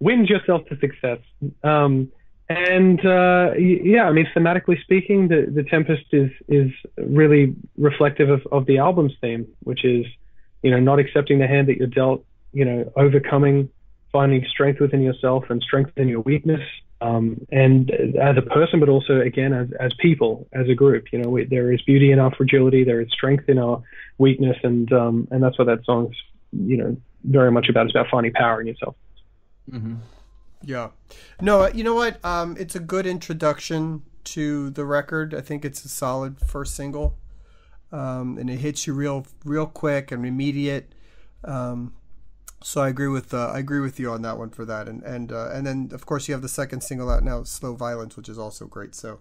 Whinge yourself to success. Um, And, uh, yeah, I mean, thematically speaking, the, the Tempest is, is really reflective of, of the album's theme, which is, you know, not accepting the hand that you're dealt, you know, overcoming, finding strength within yourself and strength in your weakness, um, and as a person, but also, again, as, as people, as a group, you know, we, there is beauty in our fragility, there is strength in our weakness, and, um, and that's what that song's, you know, very much about. It's about finding power in yourself. Mm-hmm. Yeah. No, you know what? Um, it's a good introduction to the record. I think it's a solid first single. Um, and it hits you real real quick and immediate. Um, so I agree with uh, I agree with you on that one for that. And and uh, and then of course you have the second single out now, Slow Violence, which is also great. So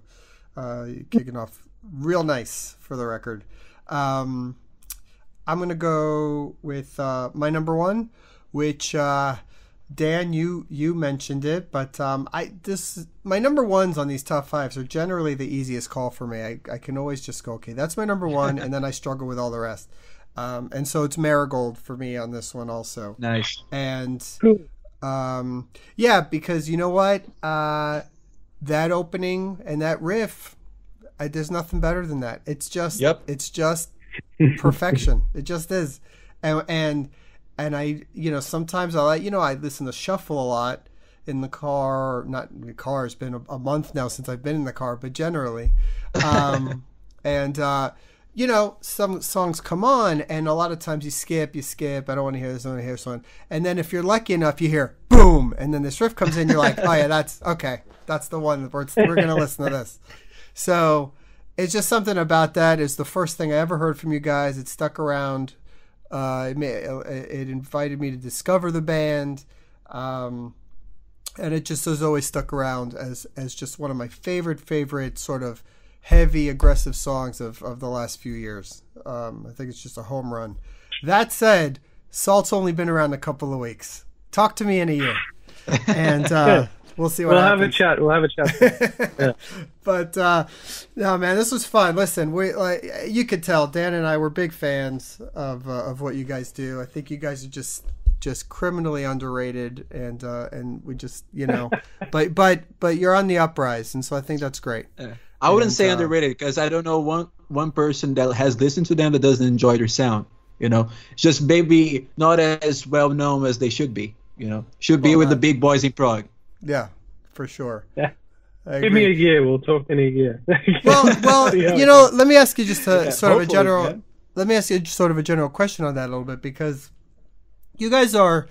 uh, you're kicking off real nice for the record. Um, I'm going to go with uh, my number one, which uh, Dan, you you mentioned it, but um, I this my number ones on these top fives are generally the easiest call for me. I, I can always just go, okay, that's my number one, and then I struggle with all the rest. Um, and so it's Marigold for me on this one also. Nice. And Um, yeah, because you know what? Uh, that opening and that riff, I, there's nothing better than that. It's just, yep. it's just perfection. It just is. And, and, and I, you know, sometimes I like, you know, I listen to shuffle a lot in the car, not in the car. It's been a, a month now since I've been in the car, but generally, um, and, uh, you know, some songs come on, and a lot of times you skip, you skip. I don't want to hear this, I don't want to hear this one. And then if you're lucky enough, you hear boom, and then this riff comes in. You're like, oh yeah, that's okay. That's the one. We're, we're going to listen to this. So it's just something about that. It's the first thing I ever heard from you guys. It stuck around. Uh, it, it invited me to discover the band, um, and it just has always stuck around as as just one of my favorite favorite sort of heavy, aggressive songs of, of the last few years. Um, I think it's just a home run. That said, Salt's only been around a couple of weeks. Talk to me in a year, and uh, we'll see what we'll happens. We'll have a chat. We'll have a chat. Yeah. But uh, no, man, this was fun. Listen, we like you could tell Dan and I were big fans of uh, of what you guys do. I think you guys are just just criminally underrated, and uh, and we just you know, but but but you're on the uprise, and so I think that's great. Yeah. I wouldn't and, say underrated, because I don't know one one person that has listened to them that doesn't enjoy their sound. You know, it's just maybe not as well known as they should be. You know, should well be with not. the big boys in Prague. Yeah, for sure. Yeah, I give agree. me a year. We'll talk in a year. well, well, you know, let me ask you just a, yeah, sort of a general. Yeah. Let me ask you sort of a general question on that a little bit, because you guys are,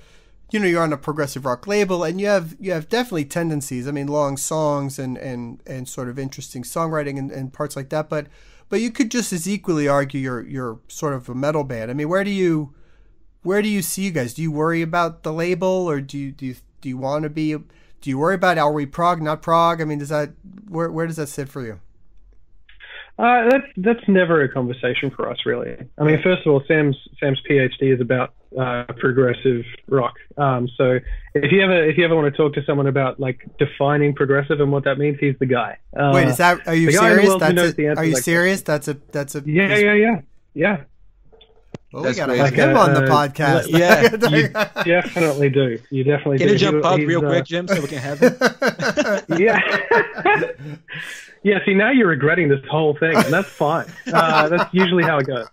you know, you're on a progressive rock label, and you have you have definitely tendencies. I mean, long songs and and, and sort of interesting songwriting and, and parts like that. But but you could just as equally argue you're you're sort of a metal band. I mean, where do you where do you see you guys? Do you worry about the label, or do you do you, do you want to be? Do you worry about are we prog, not prog? I mean, does that where where does that sit for you? Uh, that's that's never a conversation for us, really. I mean, first of all, Sam's Sam's PhD is about uh, progressive rock. Um, so if you ever if you ever want to talk to someone about like defining progressive and what that means, he's the guy. Uh, Wait, is that are you serious? That's a, are you like serious? That. That's a that's a yeah yeah yeah yeah. Well, we got to have him on the podcast. Yeah, you definitely do. You definitely do. Can you jump up real quick, Jim, so we can have him? Yeah. Yeah, see, now you're regretting this whole thing, and that's fine. Uh, that's usually how it goes.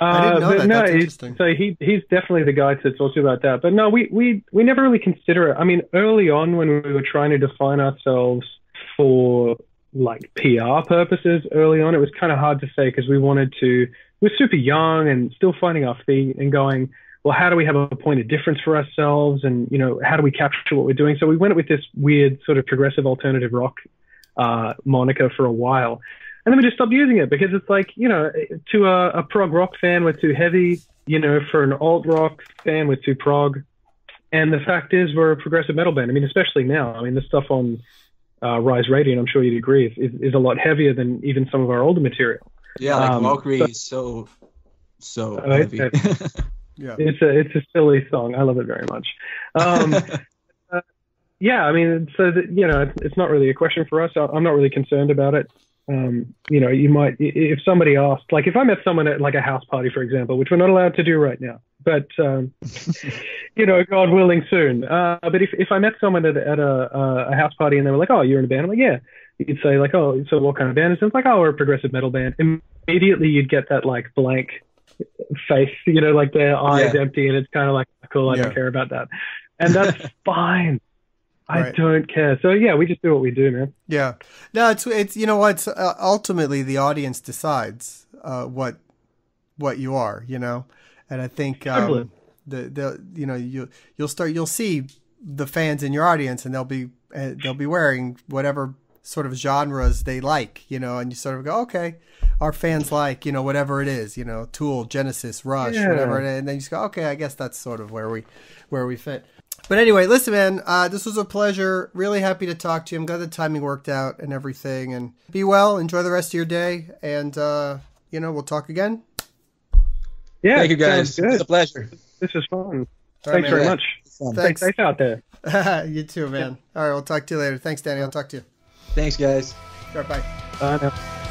I didn't know that. That's interesting. So he, he's definitely the guy to talk to about that. But no, we, we, we never really consider it. I mean, early on when we were trying to define ourselves for, like, P R purposes early on, it was kind of hard to say because we wanted to – we're super young and still finding our feet and going, well, how do we have a point of difference for ourselves? And, you know, how do we capture what we're doing? So we went with this weird sort of progressive alternative rock uh, moniker for a while. And then we just stopped using it because it's like, you know, to a, a prog rock fan, we're too heavy. You know, for an alt rock fan, we're too prog. And the fact is we're a progressive metal band. I mean, especially now. I mean, the stuff on uh, Rise Radiant, I'm sure you'd agree, is, is a lot heavier than even some of our older material. Yeah, like um, Valkyrie so, is so, so uh, heavy. It's, yeah. it's, a, it's a silly song. I love it very much. Um, uh, yeah, I mean, so, that, you know, it's not really a question for us. I'm not really concerned about it. Um, you know, you might, if somebody asked, like if I met someone at like a house party, for example, which we're not allowed to do right now, but, um, you know, God willing soon. Uh, but if, if I met someone at, at a, uh, a house party and they were like, oh, you're in a band, I'm like, yeah. You'd say like, oh, so what kind of band is it? It's like, oh, we're a progressive metal band. Immediately you'd get that like blank face, you know, like their eyes yeah. empty, and it's kind of like, cool, I yeah. don't care about that. And that's fine. I right. don't care. So yeah, we just do what we do, man. Yeah. No, it's, it's you know what, uh, ultimately the audience decides uh, what, what you are, you know? And I think um, the, the, you know, you, you'll start, you'll see the fans in your audience, and they'll be, uh, they'll be wearing whatever sort of genres they like, you know, and you sort of go, okay, our fans like, you know, whatever it is, you know, Tool, Genesis, Rush, yeah. whatever it is. And then you just go, okay, I guess that's sort of where we, where we fit. But anyway, listen, man, uh, this was a pleasure. Really happy to talk to you. I'm glad the timing worked out and everything, and be well, enjoy the rest of your day. And, uh, you know, we'll talk again. Yeah. Thank you guys. It's a pleasure. This is fun. All Thanks right, very yeah. much. Thanks. Thanks out there. You too, man. Yeah. All right. We'll talk to you later. Thanks, Danny. I'll talk to you. Thanks, guys. All right, bye. Bye now.